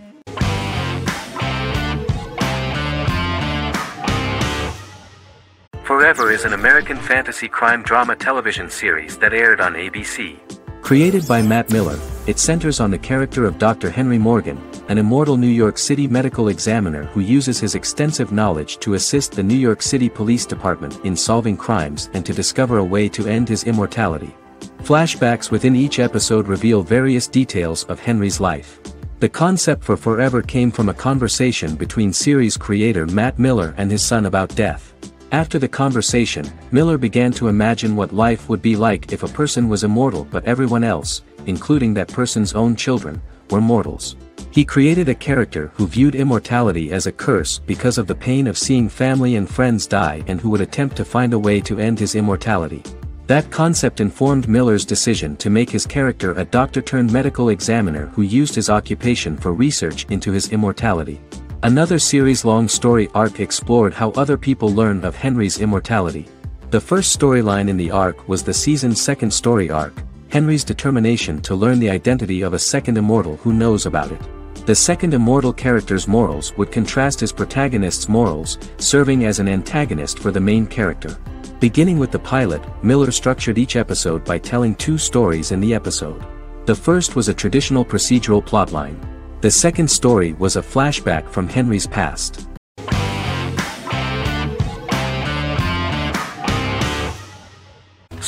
Forever is an American fantasy crime drama television series that aired on ABC. Created by Matt Miller, it centers on the character of Dr. Henry Morgan, an immortal New York City medical examiner who uses his extensive knowledge to assist the New York City Police Department in solving crimes and to discover a way to end his immortality. Flashbacks within each episode reveal various details of Henry's life. The concept for Forever came from a conversation between series creator Matt Miller and his son about death. After the conversation, Miller began to imagine what life would be like if a person was immortal but everyone else, including that person's own children, were mortals. He created a character who viewed immortality as a curse because of the pain of seeing family and friends die and who would attempt to find a way to end his immortality. That concept informed Miller's decision to make his character a doctor-turned-medical examiner who used his occupation for research into his immortality. Another series-long story arc explored how other people learn of Henry's immortality. The first storyline in the arc was the season's second story arc, Henry's determination to learn the identity of a second immortal who knows about it. The second immortal character's morals would contrast his protagonist's morals, serving as an antagonist for the main character. Beginning with the pilot, Miller structured each episode by telling two stories in the episode. The first was a traditional procedural plotline. The second story was a flashback from Henry's past.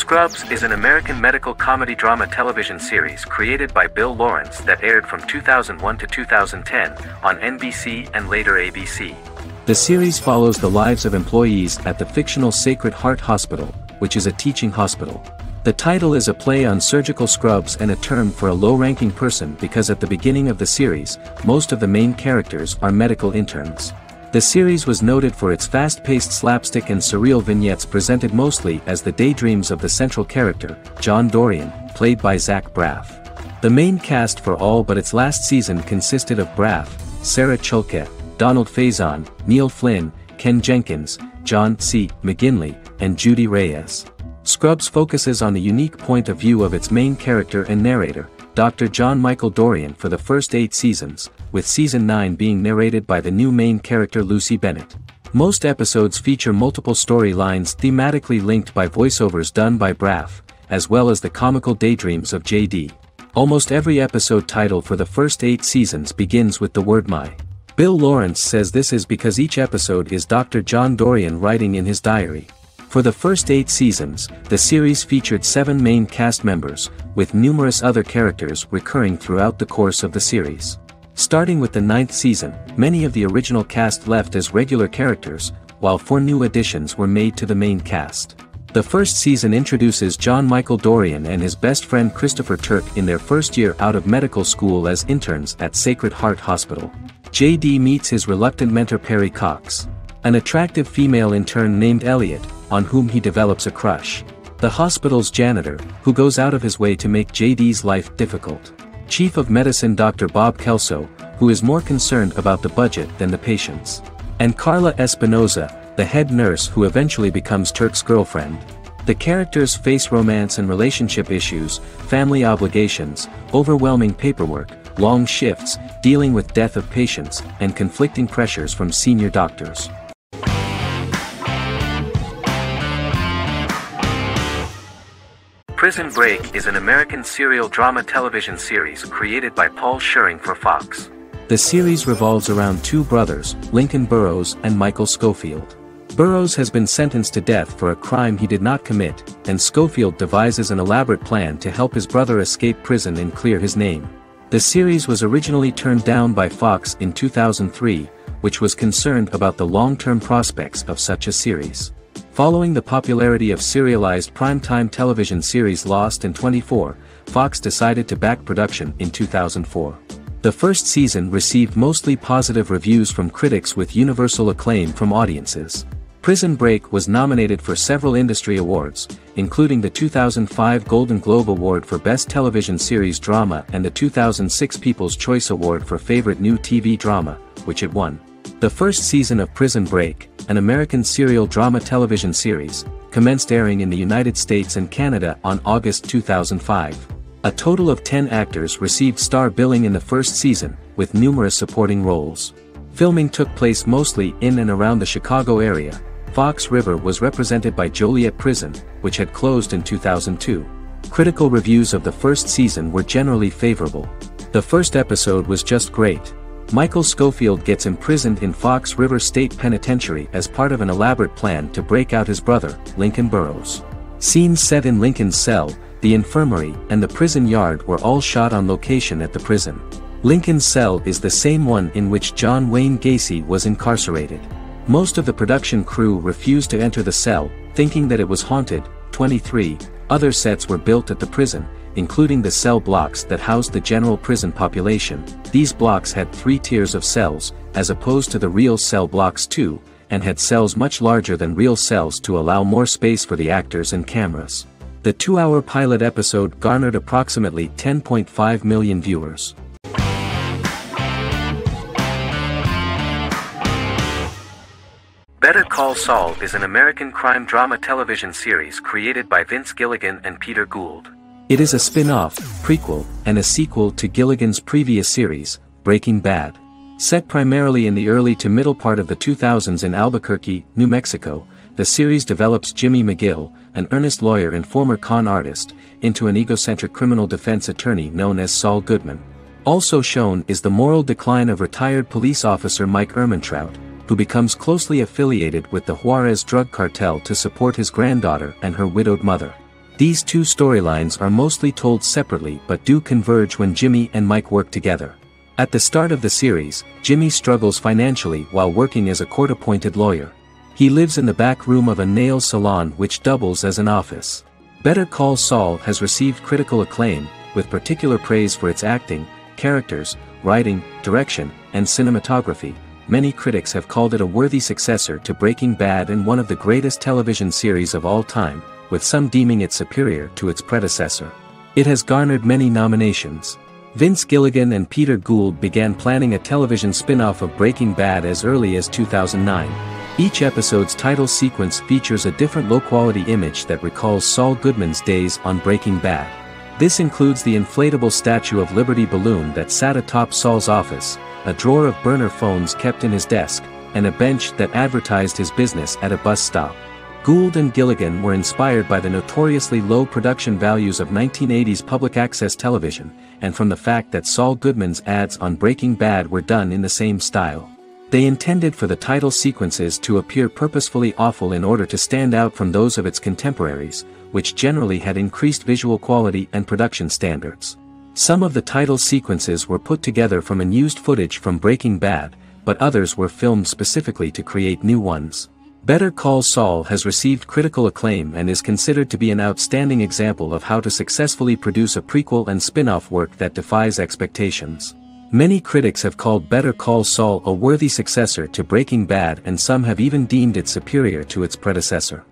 Scrubs is an American medical comedy drama television series created by Bill Lawrence that aired from 2001 to 2010 on NBC and later ABC. The series follows the lives of employees at the fictional Sacred Heart Hospital, which is a teaching hospital. The title is a play on surgical scrubs and a term for a low-ranking person because at the beginning of the series, most of the main characters are medical interns. The series was noted for its fast-paced slapstick and surreal vignettes presented mostly as the daydreams of the central character, John Dorrian, played by Zach Braff. The main cast for all but its last season consisted of Braff, Sarah Chulka, Donald Faison, Neil Flynn, Ken Jenkins, John C. McGinley, and Judy Reyes. Scrubs focuses on the unique point of view of its main character and narrator, Dr. John Michael Dorrian, for the first 8 seasons, with season 9 being narrated by the new main character Lucy Bennett. Most episodes feature multiple storylines thematically linked by voiceovers done by Braff, as well as the comical daydreams of J.D. Almost every episode title for the first 8 seasons begins with the word my. Bill Lawrence says this is because each episode is Dr. John Dorrian writing in his diary. For the first 8 seasons, the series featured 7 main cast members, with numerous other characters recurring throughout the course of the series. Starting with the 9th season, many of the original cast left as regular characters, while 4 new additions were made to the main cast. The first season introduces John Michael Dorrian and his best friend Christopher Turk in their first year out of medical school as interns at Sacred Heart Hospital. JD meets his reluctant mentor Perry Cox, an attractive female intern named Elliot, on whom he develops a crush. The hospital's janitor, who goes out of his way to make JD's life difficult. Chief of Medicine Dr. Bob Kelso, who is more concerned about the budget than the patients. And Carla Espinoza, the head nurse who eventually becomes Turk's girlfriend. The characters face romance and relationship issues, family obligations, overwhelming paperwork, long shifts, dealing with death of patients, and conflicting pressures from senior doctors. Prison Break is an American serial drama television series created by Paul Schering for Fox. The series revolves around 2 brothers, Lincoln Burrows and Michael Schofield. Burrows has been sentenced to death for a crime he did not commit, and Schofield devises an elaborate plan to help his brother escape prison and clear his name. The series was originally turned down by Fox in 2003, which was concerned about the long-term prospects of such a series. Following the popularity of serialized primetime television series Lost and 24, Fox decided to back production in 2004. The first season received mostly positive reviews from critics with universal acclaim from audiences. Prison Break was nominated for several industry awards, including the 2005 Golden Globe Award for Best Television Series Drama and the 2006 People's Choice Award for Favorite New TV Drama, which it won. The first season of Prison Break, an American serial drama television series, commenced airing in the United States and Canada on August 2005. A total of 10 actors received star billing in the first season, with numerous supporting roles. Filming took place mostly in and around the Chicago area. Fox River was represented by Joliet Prison, which had closed in 2002. Critical reviews of the first season were generally favorable. The first episode was just great. Michael Schofield gets imprisoned in Fox River State Penitentiary as part of an elaborate plan to break out his brother, Lincoln Burrows. Scenes set in Lincoln's cell, the infirmary, and the prison yard were all shot on location at the prison. Lincoln's cell is the same one in which John Wayne Gacy was incarcerated. Most of the production crew refused to enter the cell, thinking that it was haunted. 23 other sets were built at the prison, including the cell blocks that housed the general prison population. These blocks had 3 tiers of cells, as opposed to the real cell blocks 2, and had cells much larger than real cells to allow more space for the actors and cameras. The 2-hour pilot episode garnered approximately 10.5 million viewers. Better Call Saul is an American crime drama television series created by Vince Gilligan and Peter Gould. It is a spin-off, prequel, and a sequel to Gilligan's previous series, Breaking Bad. Set primarily in the early to middle part of the 2000s in Albuquerque, New Mexico, the series develops Jimmy McGill, an earnest lawyer and former con artist, into an egocentric criminal defense attorney known as Saul Goodman. Also shown is the moral decline of retired police officer Mike Ehrmantraut, who becomes closely affiliated with the Juarez drug cartel to support his granddaughter and her widowed mother. These two storylines are mostly told separately but do converge when Jimmy and Mike work together. At the start of the series, Jimmy struggles financially while working as a court-appointed lawyer. He lives in the back room of a nail salon which doubles as an office. Better Call Saul has received critical acclaim, with particular praise for its acting, characters, writing, direction, and cinematography. Many critics have called it a worthy successor to Breaking Bad and one of the greatest television series of all time, with some deeming it superior to its predecessor. It has garnered many nominations. Vince Gilligan and Peter Gould began planning a television spin-off of Breaking Bad as early as 2009. Each episode's title sequence features a different low-quality image that recalls Saul Goodman's days on Breaking Bad. This includes the inflatable Statue of Liberty balloon that sat atop Saul's office, a drawer of burner phones kept in his desk, and a bench that advertised his business at a bus stop. Gould and Gilligan were inspired by the notoriously low production values of 1980s public access television, and from the fact that Saul Goodman's ads on Breaking Bad were done in the same style. They intended for the title sequences to appear purposefully awful in order to stand out from those of its contemporaries, which generally had increased visual quality and production standards. Some of the title sequences were put together from unused footage from Breaking Bad, but others were filmed specifically to create new ones. Better Call Saul has received critical acclaim and is considered to be an outstanding example of how to successfully produce a prequel and spin-off work that defies expectations. Many critics have called Better Call Saul a worthy successor to Breaking Bad, and some have even deemed it superior to its predecessor.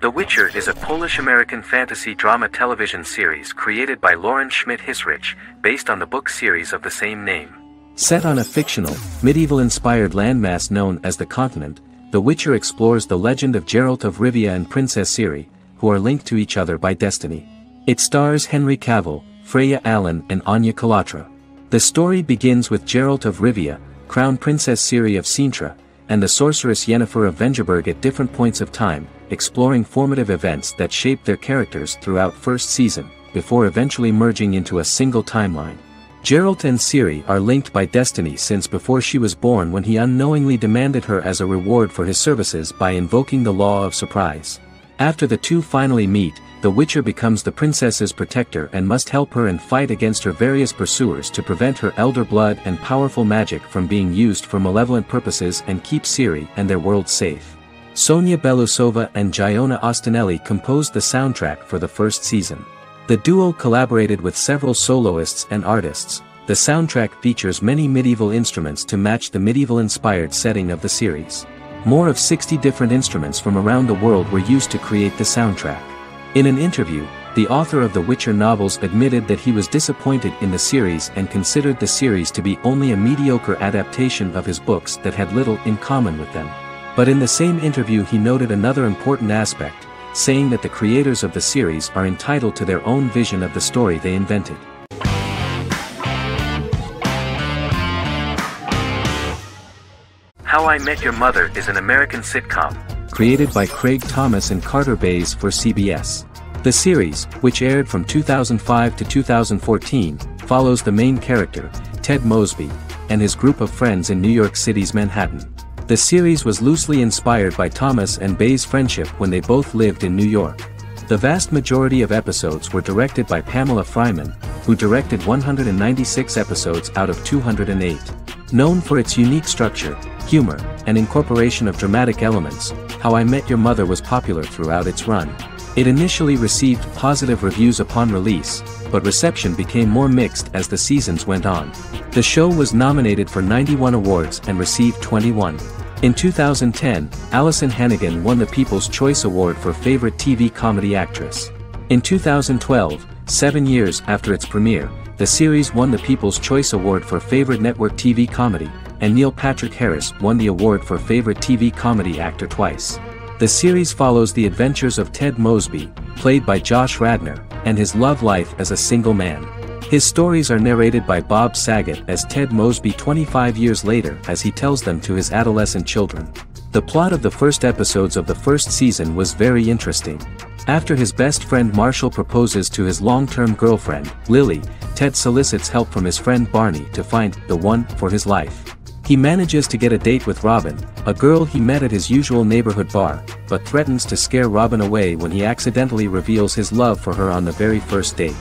The Witcher is a Polish-American fantasy drama television series created by Lauren Schmidt-Hisrich, based on the book series of the same name. Set on a fictional, medieval-inspired landmass known as the Continent, The Witcher explores the legend of Geralt of Rivia and Princess Ciri, who are linked to each other by destiny. It stars Henry Cavill, Freya Allen and Anya Kalatra. The story begins with Geralt of Rivia, crowned Princess Ciri of Sintra, and the sorceress Yennefer of Vengerberg at different points of time, exploring formative events that shaped their characters throughout first season, before eventually merging into a single timeline. Geralt and Ciri are linked by destiny since before she was born, when he unknowingly demanded her as a reward for his services by invoking the Law of Surprise. After the two finally meet, the Witcher becomes the princess's protector and must help her and fight against her various pursuers to prevent her elder blood and powerful magic from being used for malevolent purposes and keep Ciri and their world safe. Sonia Belousova and Giona Ostinelli composed the soundtrack for the first season. The duo collaborated with several soloists and artists. The soundtrack features many medieval instruments to match the medieval-inspired setting of the series. More of 60 different instruments from around the world were used to create the soundtrack. In an interview, the author of the Witcher novels admitted that he was disappointed in the series and considered the series to be only a mediocre adaptation of his books that had little in common with them. But in the same interview he noted another important aspect, saying that the creators of the series are entitled to their own vision of the story they invented. How I Met Your Mother is an American sitcom, created by Craig Thomas and Carter Bays for CBS. The series, which aired from 2005 to 2014, follows the main character, Ted Mosby, and his group of friends in New York City's Manhattan. The series was loosely inspired by Thomas and Bay's friendship when they both lived in New York. The vast majority of episodes were directed by Pamela Fryman, who directed 196 episodes out of 208. Known for its unique structure, humor, and incorporation of dramatic elements, How I Met Your Mother was popular throughout its run. It initially received positive reviews upon release, but reception became more mixed as the seasons went on. The show was nominated for 91 awards and received 21. In 2010, Allison Hannigan won the People's Choice Award for Favorite TV Comedy Actress. In 2012, 7 years after its premiere, the series won the People's Choice Award for Favorite Network TV Comedy, and Neil Patrick Harris won the award for Favorite TV Comedy Actor twice. The series follows the adventures of Ted Mosby, played by Josh Radnor, and his love life as a single man. His stories are narrated by Bob Saget as Ted Mosby 25 years later as he tells them to his adolescent children. The plot of the first episodes of the first season was very interesting. After his best friend Marshall proposes to his long-term girlfriend, Lily, Ted solicits help from his friend Barney to find the one for his life. He manages to get a date with Robin, a girl he met at his usual neighborhood bar, but threatens to scare Robin away when he accidentally reveals his love for her on the very first date.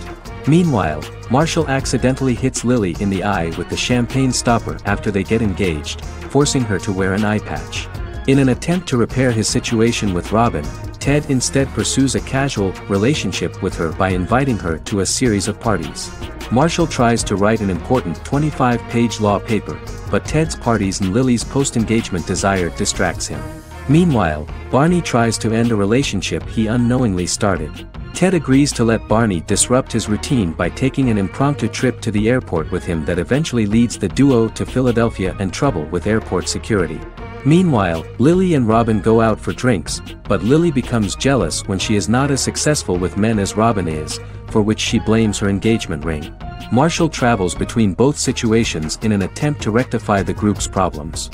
Meanwhile, Marshall accidentally hits Lily in the eye with the champagne stopper after they get engaged, forcing her to wear an eye patch. In an attempt to repair his situation with Robin, Ted instead pursues a casual relationship with her by inviting her to a series of parties. Marshall tries to write an important 25-page law paper, but Ted's parties and Lily's post-engagement desire distracts him. Meanwhile, Barney tries to end a relationship he unknowingly started. Ted agrees to let Barney disrupt his routine by taking an impromptu trip to the airport with him that eventually leads the duo to Philadelphia and trouble with airport security. Meanwhile, Lily and Robin go out for drinks, but Lily becomes jealous when she is not as successful with men as Robin is, for which she blames her engagement ring. Marshall travels between both situations in an attempt to rectify the group's problems.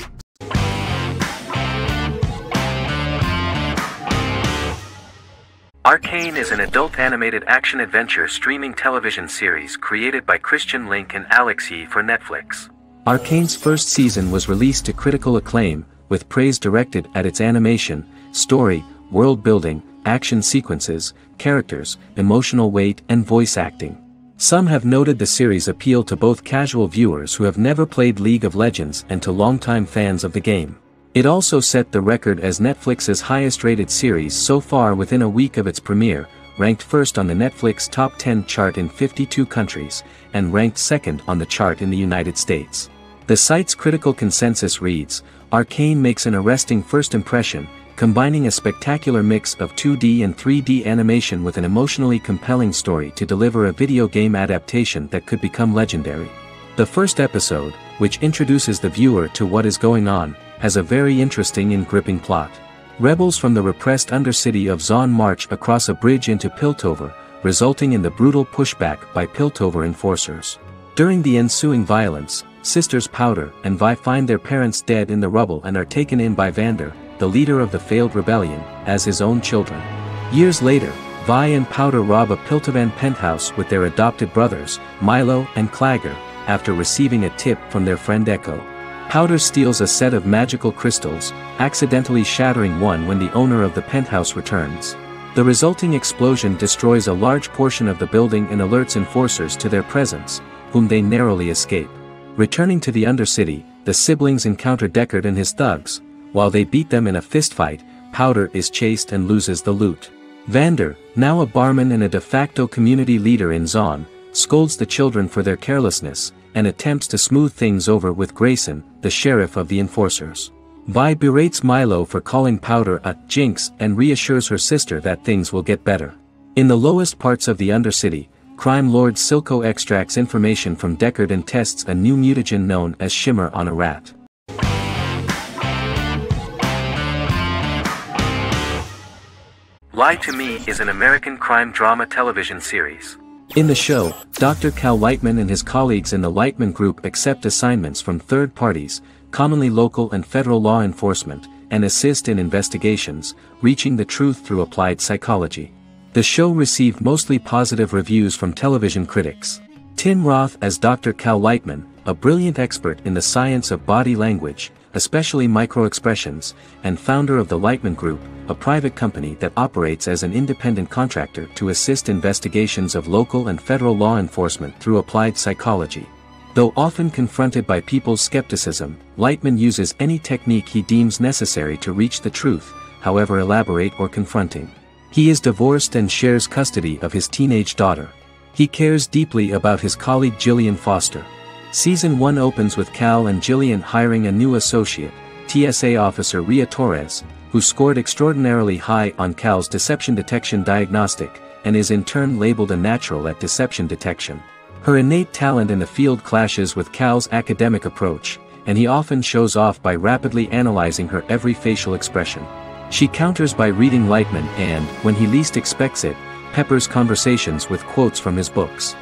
Arcane is an adult animated action-adventure streaming television series created by Christian Link and Alex Yee for Netflix. Arcane's first season was released to critical acclaim, with praise directed at its animation, story, world-building, action sequences, characters, emotional weight and voice acting. Some have noted the series' appeal to both casual viewers who have never played League of Legends and to longtime fans of the game. It also set the record as Netflix's highest-rated series so far within a week of its premiere, ranked first on the Netflix Top 10 chart in 52 countries, and ranked second on the chart in the United States. The site's critical consensus reads, "Arcane makes an arresting first impression, combining a spectacular mix of 2D and 3D animation with an emotionally compelling story to deliver a video game adaptation that could become legendary." The first episode, which introduces the viewer to what is going on, has a very interesting and gripping plot. Rebels from the repressed undercity of Zon march across a bridge into Piltover, resulting in the brutal pushback by Piltover enforcers. During the ensuing violence, sisters Powder and Vi find their parents dead in the rubble and are taken in by Vander, the leader of the failed rebellion, as his own children. Years later, Vi and Powder rob a Piltovan penthouse with their adopted brothers, Milo and Clagger, after receiving a tip from their friend Echo. Powder steals a set of magical crystals, accidentally shattering one when the owner of the penthouse returns. The resulting explosion destroys a large portion of the building and alerts enforcers to their presence, whom they narrowly escape. Returning to the Undercity, the siblings encounter Deckard and his thugs. While they beat them in a fistfight, Powder is chased and loses the loot. Vander, now a barman and a de facto community leader in Zon, scolds the children for their carelessness, and attempts to smooth things over with Grayson, the sheriff of the enforcers. Vi berates Milo for calling Powder a jinx and reassures her sister that things will get better. In the lowest parts of the Undercity, crime lord Silco extracts information from Deckard and tests a new mutagen known as Shimmer on a rat. Lie to Me is an American crime drama television series. In the show, Dr. Cal Lightman and his colleagues in the Lightman Group accept assignments from third parties, commonly local and federal law enforcement, and assist in investigations, reaching the truth through applied psychology. The show received mostly positive reviews from television critics. Tim Roth as Dr. Cal Lightman, a brilliant expert in the science of body language, especially microexpressions, and founder of the Lightman Group, a private company that operates as an independent contractor to assist investigations of local and federal law enforcement through applied psychology. Though often confronted by people's skepticism, Lightman uses any technique he deems necessary to reach the truth, however elaborate or confronting. He is divorced and shares custody of his teenage daughter. He cares deeply about his colleague Gillian Foster. Season 1 opens with Cal and Gillian hiring a new associate, TSA officer Rhea Torres, who scored extraordinarily high on Cal's deception detection diagnostic, and is in turn labeled a natural at deception detection. Her innate talent in the field clashes with Cal's academic approach, and he often shows off by rapidly analyzing her every facial expression. She counters by reading Lightman and, when he least expects it, peppers conversations with quotes from his books.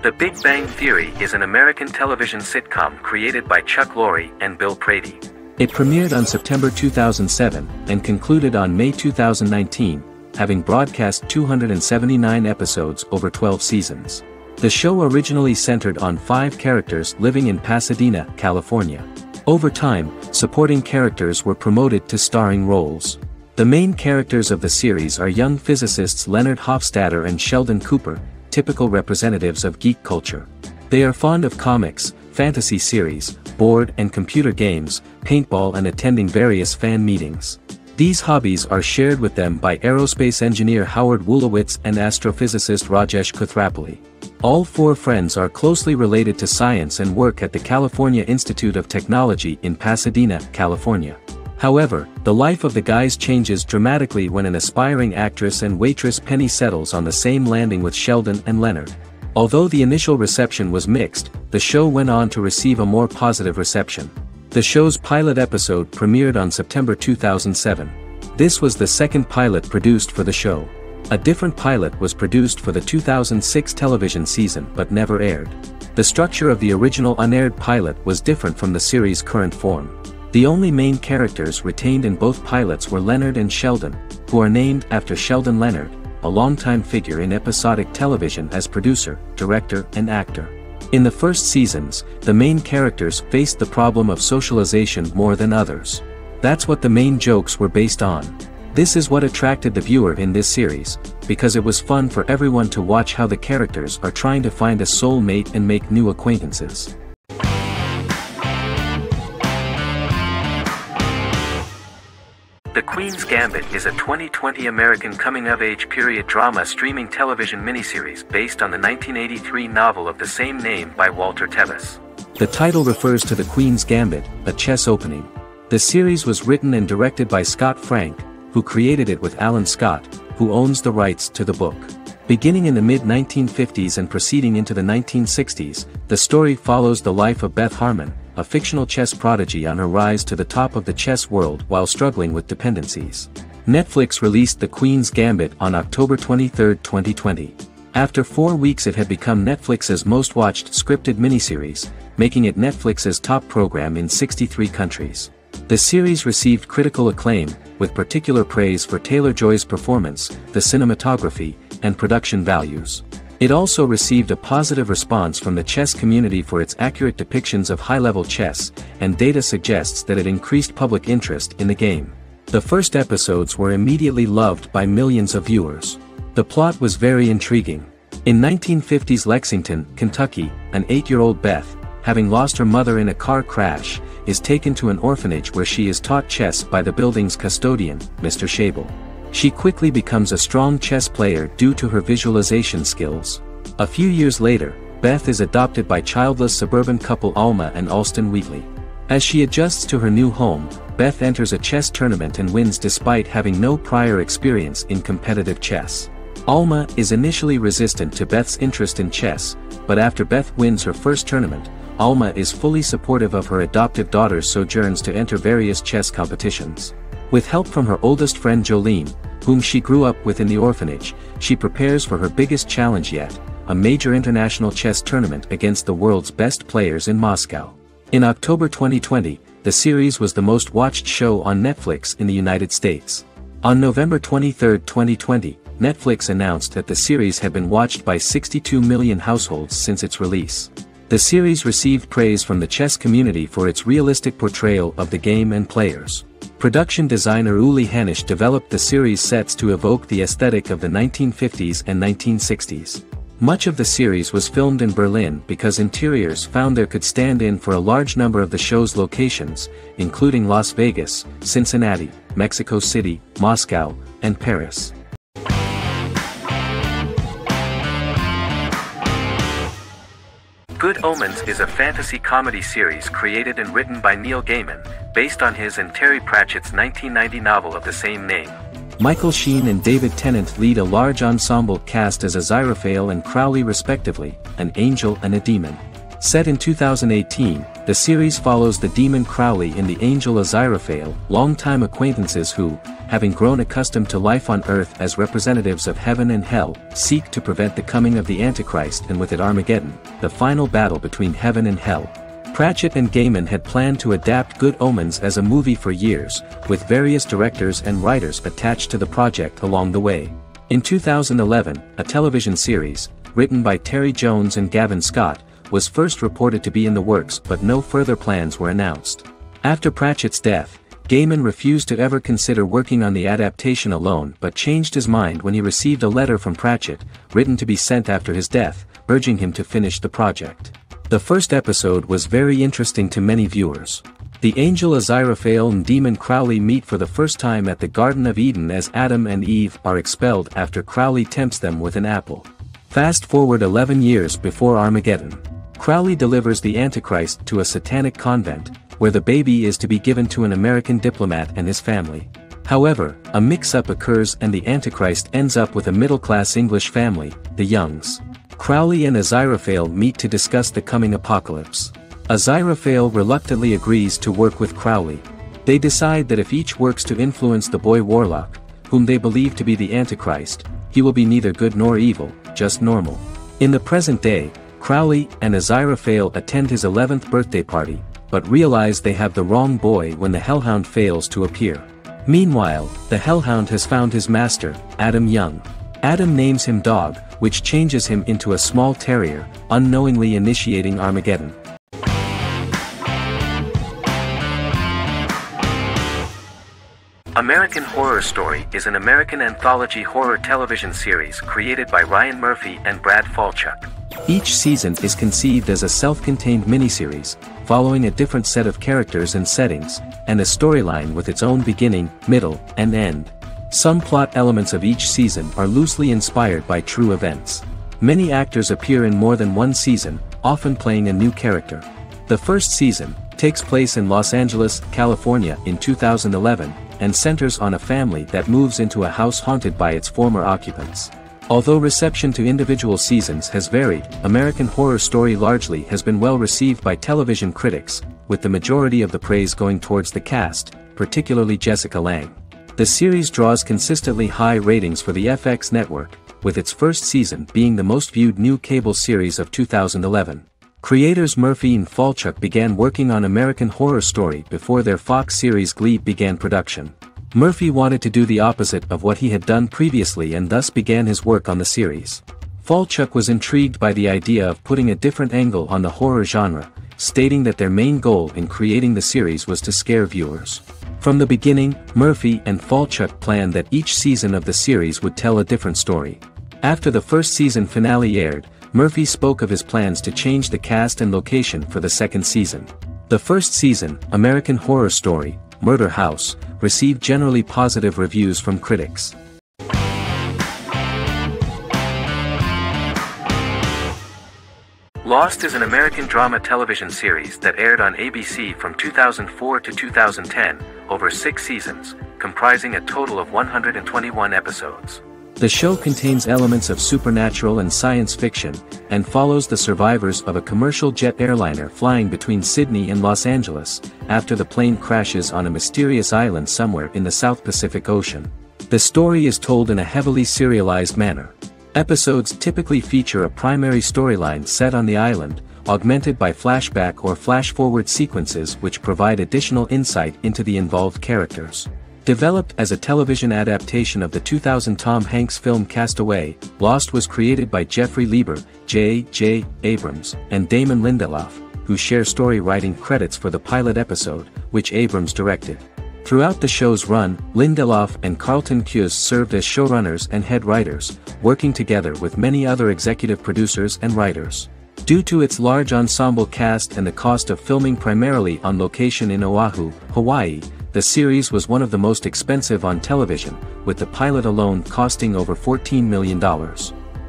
The Big Bang Theory is an American television sitcom created by Chuck Lorre and Bill Prady. It premiered on September 2007, and concluded on May 2019, having broadcast 279 episodes over 12 seasons. The show originally centered on 5 characters living in Pasadena, California. Over time, supporting characters were promoted to starring roles. The main characters of the series are young physicists Leonard Hofstadter and Sheldon Cooper, typical representatives of geek culture. They are fond of comics, fantasy series, board and computer games, paintball, and attending various fan meetings. These hobbies are shared with them by aerospace engineer Howard Wolowitz and astrophysicist Rajesh Kuthrapalli. All 4 friends are closely related to science and work at the California Institute of Technology in Pasadena, California. However, the life of the guys changes dramatically when an aspiring actress and waitress Penny settles on the same landing with Sheldon and Leonard. Although the initial reception was mixed, the show went on to receive a more positive reception. The show's pilot episode premiered on September 2007. This was the second pilot produced for the show. A different pilot was produced for the 2006 television season but never aired. The structure of the original unaired pilot was different from the series' current form. The only main characters retained in both pilots were Leonard and Sheldon, who are named after Sheldon Leonard, a longtime figure in episodic television as producer, director, and actor. In the first seasons, the main characters faced the problem of socialization more than others. That's what the main jokes were based on. This is what attracted the viewer in this series, because it was fun for everyone to watch how the characters are trying to find a soulmate and make new acquaintances. The Queen's Gambit is a 2020 American coming-of-age period drama streaming television miniseries based on the 1983 novel of the same name by Walter Tevis. The title refers to The Queen's Gambit, a chess opening. The series was written and directed by Scott Frank, who created it with Alan Scott, who owns the rights to the book. Beginning in the mid-1950s and proceeding into the 1960s, the story follows the life of Beth Harmon, a fictional chess prodigy on her rise to the top of the chess world while struggling with dependencies. Netflix released The Queen's Gambit on October 23, 2020. After 4 weeks it had become Netflix's most watched scripted miniseries, making it Netflix's top program in 63 countries. The series received critical acclaim, with particular praise for Taylor-Joy's performance, the cinematography, and production values. It also received a positive response from the chess community for its accurate depictions of high-level chess, and data suggests that it increased public interest in the game. The first episodes were immediately loved by millions of viewers. The plot was very intriguing. In 1950s Lexington, Kentucky, an 8-year-old Beth, having lost her mother in a car crash, is taken to an orphanage where she is taught chess by the building's custodian, Mr. Shabel. She quickly becomes a strong chess player due to her visualization skills. A few years later, Beth is adopted by childless suburban couple Alma and Alston Wheatley. As she adjusts to her new home, Beth enters a chess tournament and wins despite having no prior experience in competitive chess. Alma is initially resistant to Beth's interest in chess, but after Beth wins her first tournament, Alma is fully supportive of her adoptive daughter's sojourns to enter various chess competitions. With help from her oldest friend Jolene, whom she grew up with in the orphanage, she prepares for her biggest challenge yet, a major international chess tournament against the world's best players in Moscow. In October 2020, the series was the most watched show on Netflix in the United States. On November 23, 2020, Netflix announced that the series had been watched by 62 million households since its release. The series received praise from the chess community for its realistic portrayal of the game and players. Production designer Uli Hanisch developed the series sets to evoke the aesthetic of the 1950s and 1960s. Much of the series was filmed in Berlin because interiors found there could stand in for a large number of the show's locations, including Las Vegas, Cincinnati, Mexico City, Moscow, and Paris. Good Omens is a fantasy comedy series created and written by Neil Gaiman, based on his and Terry Pratchett's 1990 novel of the same name. Michael Sheen and David Tennant lead a large ensemble cast as Aziraphale and Crowley respectively, an angel and a demon. Set in 2018, the series follows the demon Crowley and the angel Aziraphale, longtime acquaintances who, having grown accustomed to life on earth as representatives of heaven and hell, seek to prevent the coming of the Antichrist and with it Armageddon, the final battle between heaven and hell. Pratchett and Gaiman had planned to adapt Good Omens as a movie for years, with various directors and writers attached to the project along the way. In 2011, a television series, written by Terry Jones and Gavin Scott, was first reported to be in the works but no further plans were announced. After Pratchett's death, Gaiman refused to ever consider working on the adaptation alone but changed his mind when he received a letter from Pratchett, written to be sent after his death, urging him to finish the project. The first episode was very interesting to many viewers. The angel Aziraphale and demon Crowley meet for the first time at the Garden of Eden as Adam and Eve are expelled after Crowley tempts them with an apple. Fast forward 11 years before Armageddon. Crowley delivers the Antichrist to a satanic convent, where the baby is to be given to an American diplomat and his family. However, a mix-up occurs and the Antichrist ends up with a middle-class English family, the Youngs. Crowley and Aziraphale meet to discuss the coming apocalypse. Aziraphale reluctantly agrees to work with Crowley. They decide that if each works to influence the boy warlock, whom they believe to be the Antichrist, he will be neither good nor evil, just normal. In the present day, Crowley and Aziraphale attend his 11th birthday party, but realize they have the wrong boy when the Hellhound fails to appear. Meanwhile, the Hellhound has found his master, Adam Young. Adam names him Dog, which changes him into a small terrier, unknowingly initiating Armageddon. American Horror Story is an American anthology horror television series created by Ryan Murphy and Brad Falchuk. Each season is conceived as a self-contained miniseries, following a different set of characters and settings, and a storyline with its own beginning, middle, and end. Some plot elements of each season are loosely inspired by true events. Many actors appear in more than one season, often playing a new character. The first season takes place in Los Angeles, California in 2011, and centers on a family that moves into a house haunted by its former occupants. Although reception to individual seasons has varied, American Horror Story largely has been well received by television critics, with the majority of the praise going towards the cast, particularly Jessica Lange. The series draws consistently high ratings for the FX network, with its first season being the most viewed new cable series of 2011. Creators Murphy and Falchuk began working on American Horror Story before their Fox series Glee began production. Murphy wanted to do the opposite of what he had done previously and thus began his work on the series. Falchuk was intrigued by the idea of putting a different angle on the horror genre, stating that their main goal in creating the series was to scare viewers. From the beginning, Murphy and Falchuk planned that each season of the series would tell a different story. After the first season finale aired, Murphy spoke of his plans to change the cast and location for the second season. The first season, American Horror Story: Murder House, received generally positive reviews from critics. Lost is an American drama television series that aired on ABC from 2004 to 2010, over 6 seasons, comprising a total of 121 episodes. The show contains elements of supernatural and science fiction, and follows the survivors of a commercial jet airliner flying between Sydney and Los Angeles, after the plane crashes on a mysterious island somewhere in the South Pacific Ocean. The story is told in a heavily serialized manner. Episodes typically feature a primary storyline set on the island, augmented by flashback or flash-forward sequences which provide additional insight into the involved characters. Developed as a television adaptation of the 2000 Tom Hanks film Castaway, Lost was created by Jeffrey Lieber, J.J. Abrams, and Damon Lindelof, who share story writing credits for the pilot episode, which Abrams directed. Throughout the show's run, Lindelof and Carlton Cuse served as showrunners and head writers, working together with many other executive producers and writers. Due to its large ensemble cast and the cost of filming primarily on location in Oahu, Hawaii, the series was one of the most expensive on television, with the pilot alone costing over $14 million.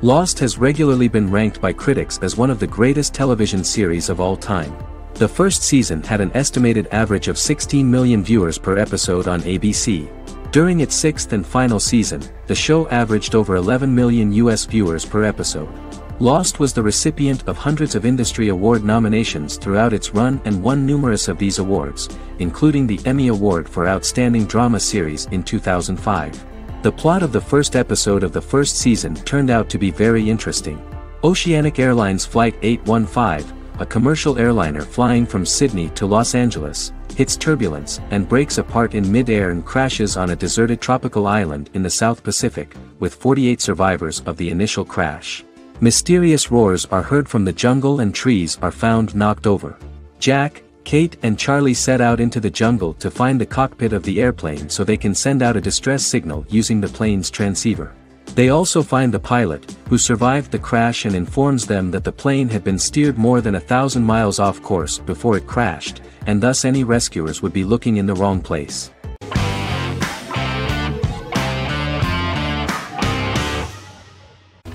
Lost has regularly been ranked by critics as one of the greatest television series of all time. The first season had an estimated average of 16 million viewers per episode on ABC. During its sixth and final season, the show averaged over 11 million US viewers per episode. Lost was the recipient of hundreds of industry award nominations throughout its run and won numerous of these awards, including the Emmy Award for Outstanding Drama Series in 2005. The plot of the first episode of the first season turned out to be very interesting. Oceanic Airlines Flight 815, a commercial airliner flying from Sydney to Los Angeles, hits turbulence and breaks apart in mid-air and crashes on a deserted tropical island in the South Pacific, with 48 survivors of the initial crash. Mysterious roars are heard from the jungle and trees are found knocked over. Jack, Kate and Charlie set out into the jungle to find the cockpit of the airplane so they can send out a distress signal using the plane's transceiver. They also find the pilot, who survived the crash and informs them that the plane had been steered more than 1,000 miles off course before it crashed, and thus any rescuers would be looking in the wrong place.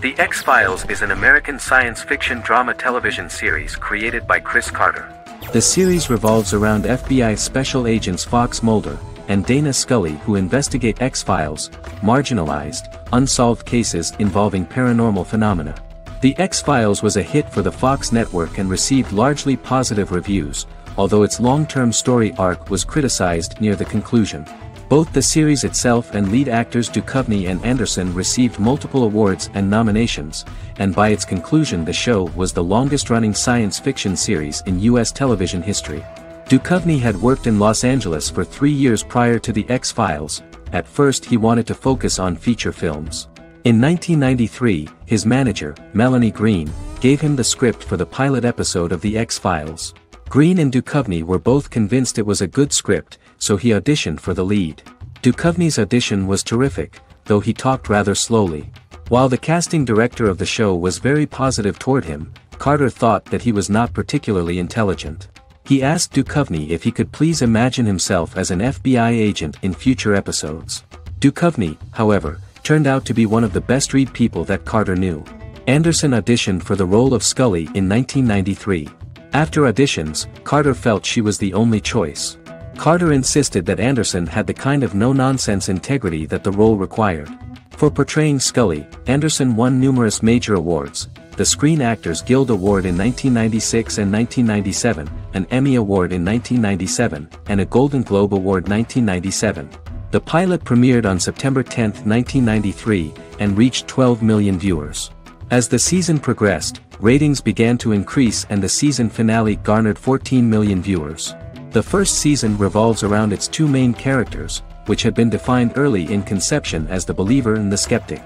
The X-Files is an American science fiction drama television series created by Chris Carter. The series revolves around FBI Special Agents Fox Mulder and Dana Scully, who investigate X-Files, marginalized, unsolved cases involving paranormal phenomena. The X-Files was a hit for the Fox network and received largely positive reviews, although its long-term story arc was criticized near the conclusion. Both the series itself and lead actors Duchovny and Anderson received multiple awards and nominations, and by its conclusion the show was the longest-running science fiction series in U.S. television history. Duchovny had worked in Los Angeles for 3 years prior to The X-Files. At first he wanted to focus on feature films. In 1993, his manager, Melanie Green, gave him the script for the pilot episode of The X-Files. Green and Duchovny were both convinced it was a good script, so he auditioned for the lead. Duchovny's audition was terrific, though he talked rather slowly. While the casting director of the show was very positive toward him, Carter thought that he was not particularly intelligent. He asked Duchovny if he could please imagine himself as an FBI agent in future episodes. Duchovny, however, turned out to be one of the best-read people that Carter knew. Anderson auditioned for the role of Scully in 1993. After auditions, Carter felt she was the only choice. Carter insisted that Anderson had the kind of no-nonsense integrity that the role required. For portraying Scully, Anderson won numerous major awards, the Screen Actors Guild Award in 1996 and 1997, an Emmy Award in 1997, and a Golden Globe Award 1997. The pilot premiered on September 10, 1993, and reached 12 million viewers. As the season progressed, ratings began to increase and the season finale garnered 14 million viewers. The first season revolves around its two main characters, which had been defined early in conception as the believer and the skeptic.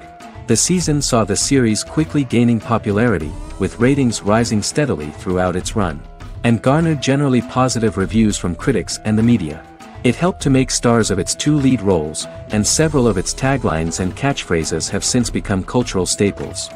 The season saw the series quickly gaining popularity, with ratings rising steadily throughout its run, and garnered generally positive reviews from critics and the media. It helped to make stars of its two lead roles, and several of its taglines and catchphrases have since become cultural staples.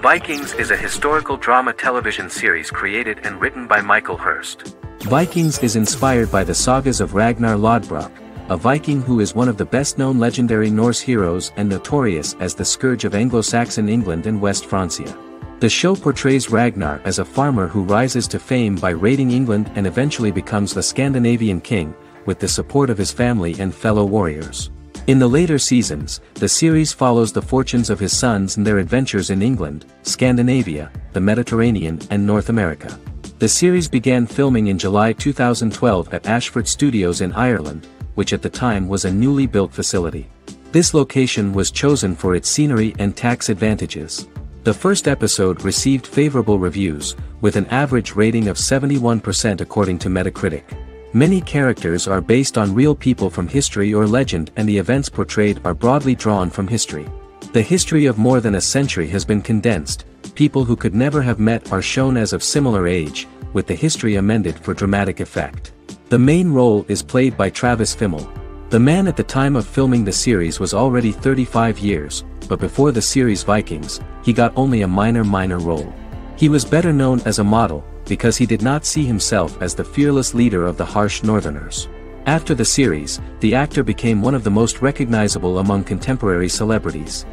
Vikings is a historical drama television series created and written by Michael Hirst. Vikings is inspired by the sagas of Ragnar Lodbrok, a Viking who is one of the best-known legendary Norse heroes and notorious as the scourge of Anglo-Saxon England and West Francia. The show portrays Ragnar as a farmer who rises to fame by raiding England and eventually becomes the Scandinavian king, with the support of his family and fellow warriors. In the later seasons, the series follows the fortunes of his sons and their adventures in England, Scandinavia, the Mediterranean and North America. The series began filming in July 2012 at Ashford Studios in Ireland, which at the time was a newly built facility. This location was chosen for its scenery and tax advantages. The first episode received favorable reviews, with an average rating of 71% according to Metacritic. Many characters are based on real people from history or legend, and the events portrayed are broadly drawn from history. The history of more than a century has been condensed. People who could never have met are shown as of similar age, with the history amended for dramatic effect. The main role is played by Travis Fimmel. The man at the time of filming the series was already 35 years, but before the series Vikings, he got only a minor role. He was better known as a model, because he did not see himself as the fearless leader of the harsh northerners. After the series, the actor became one of the most recognizable among contemporary celebrities.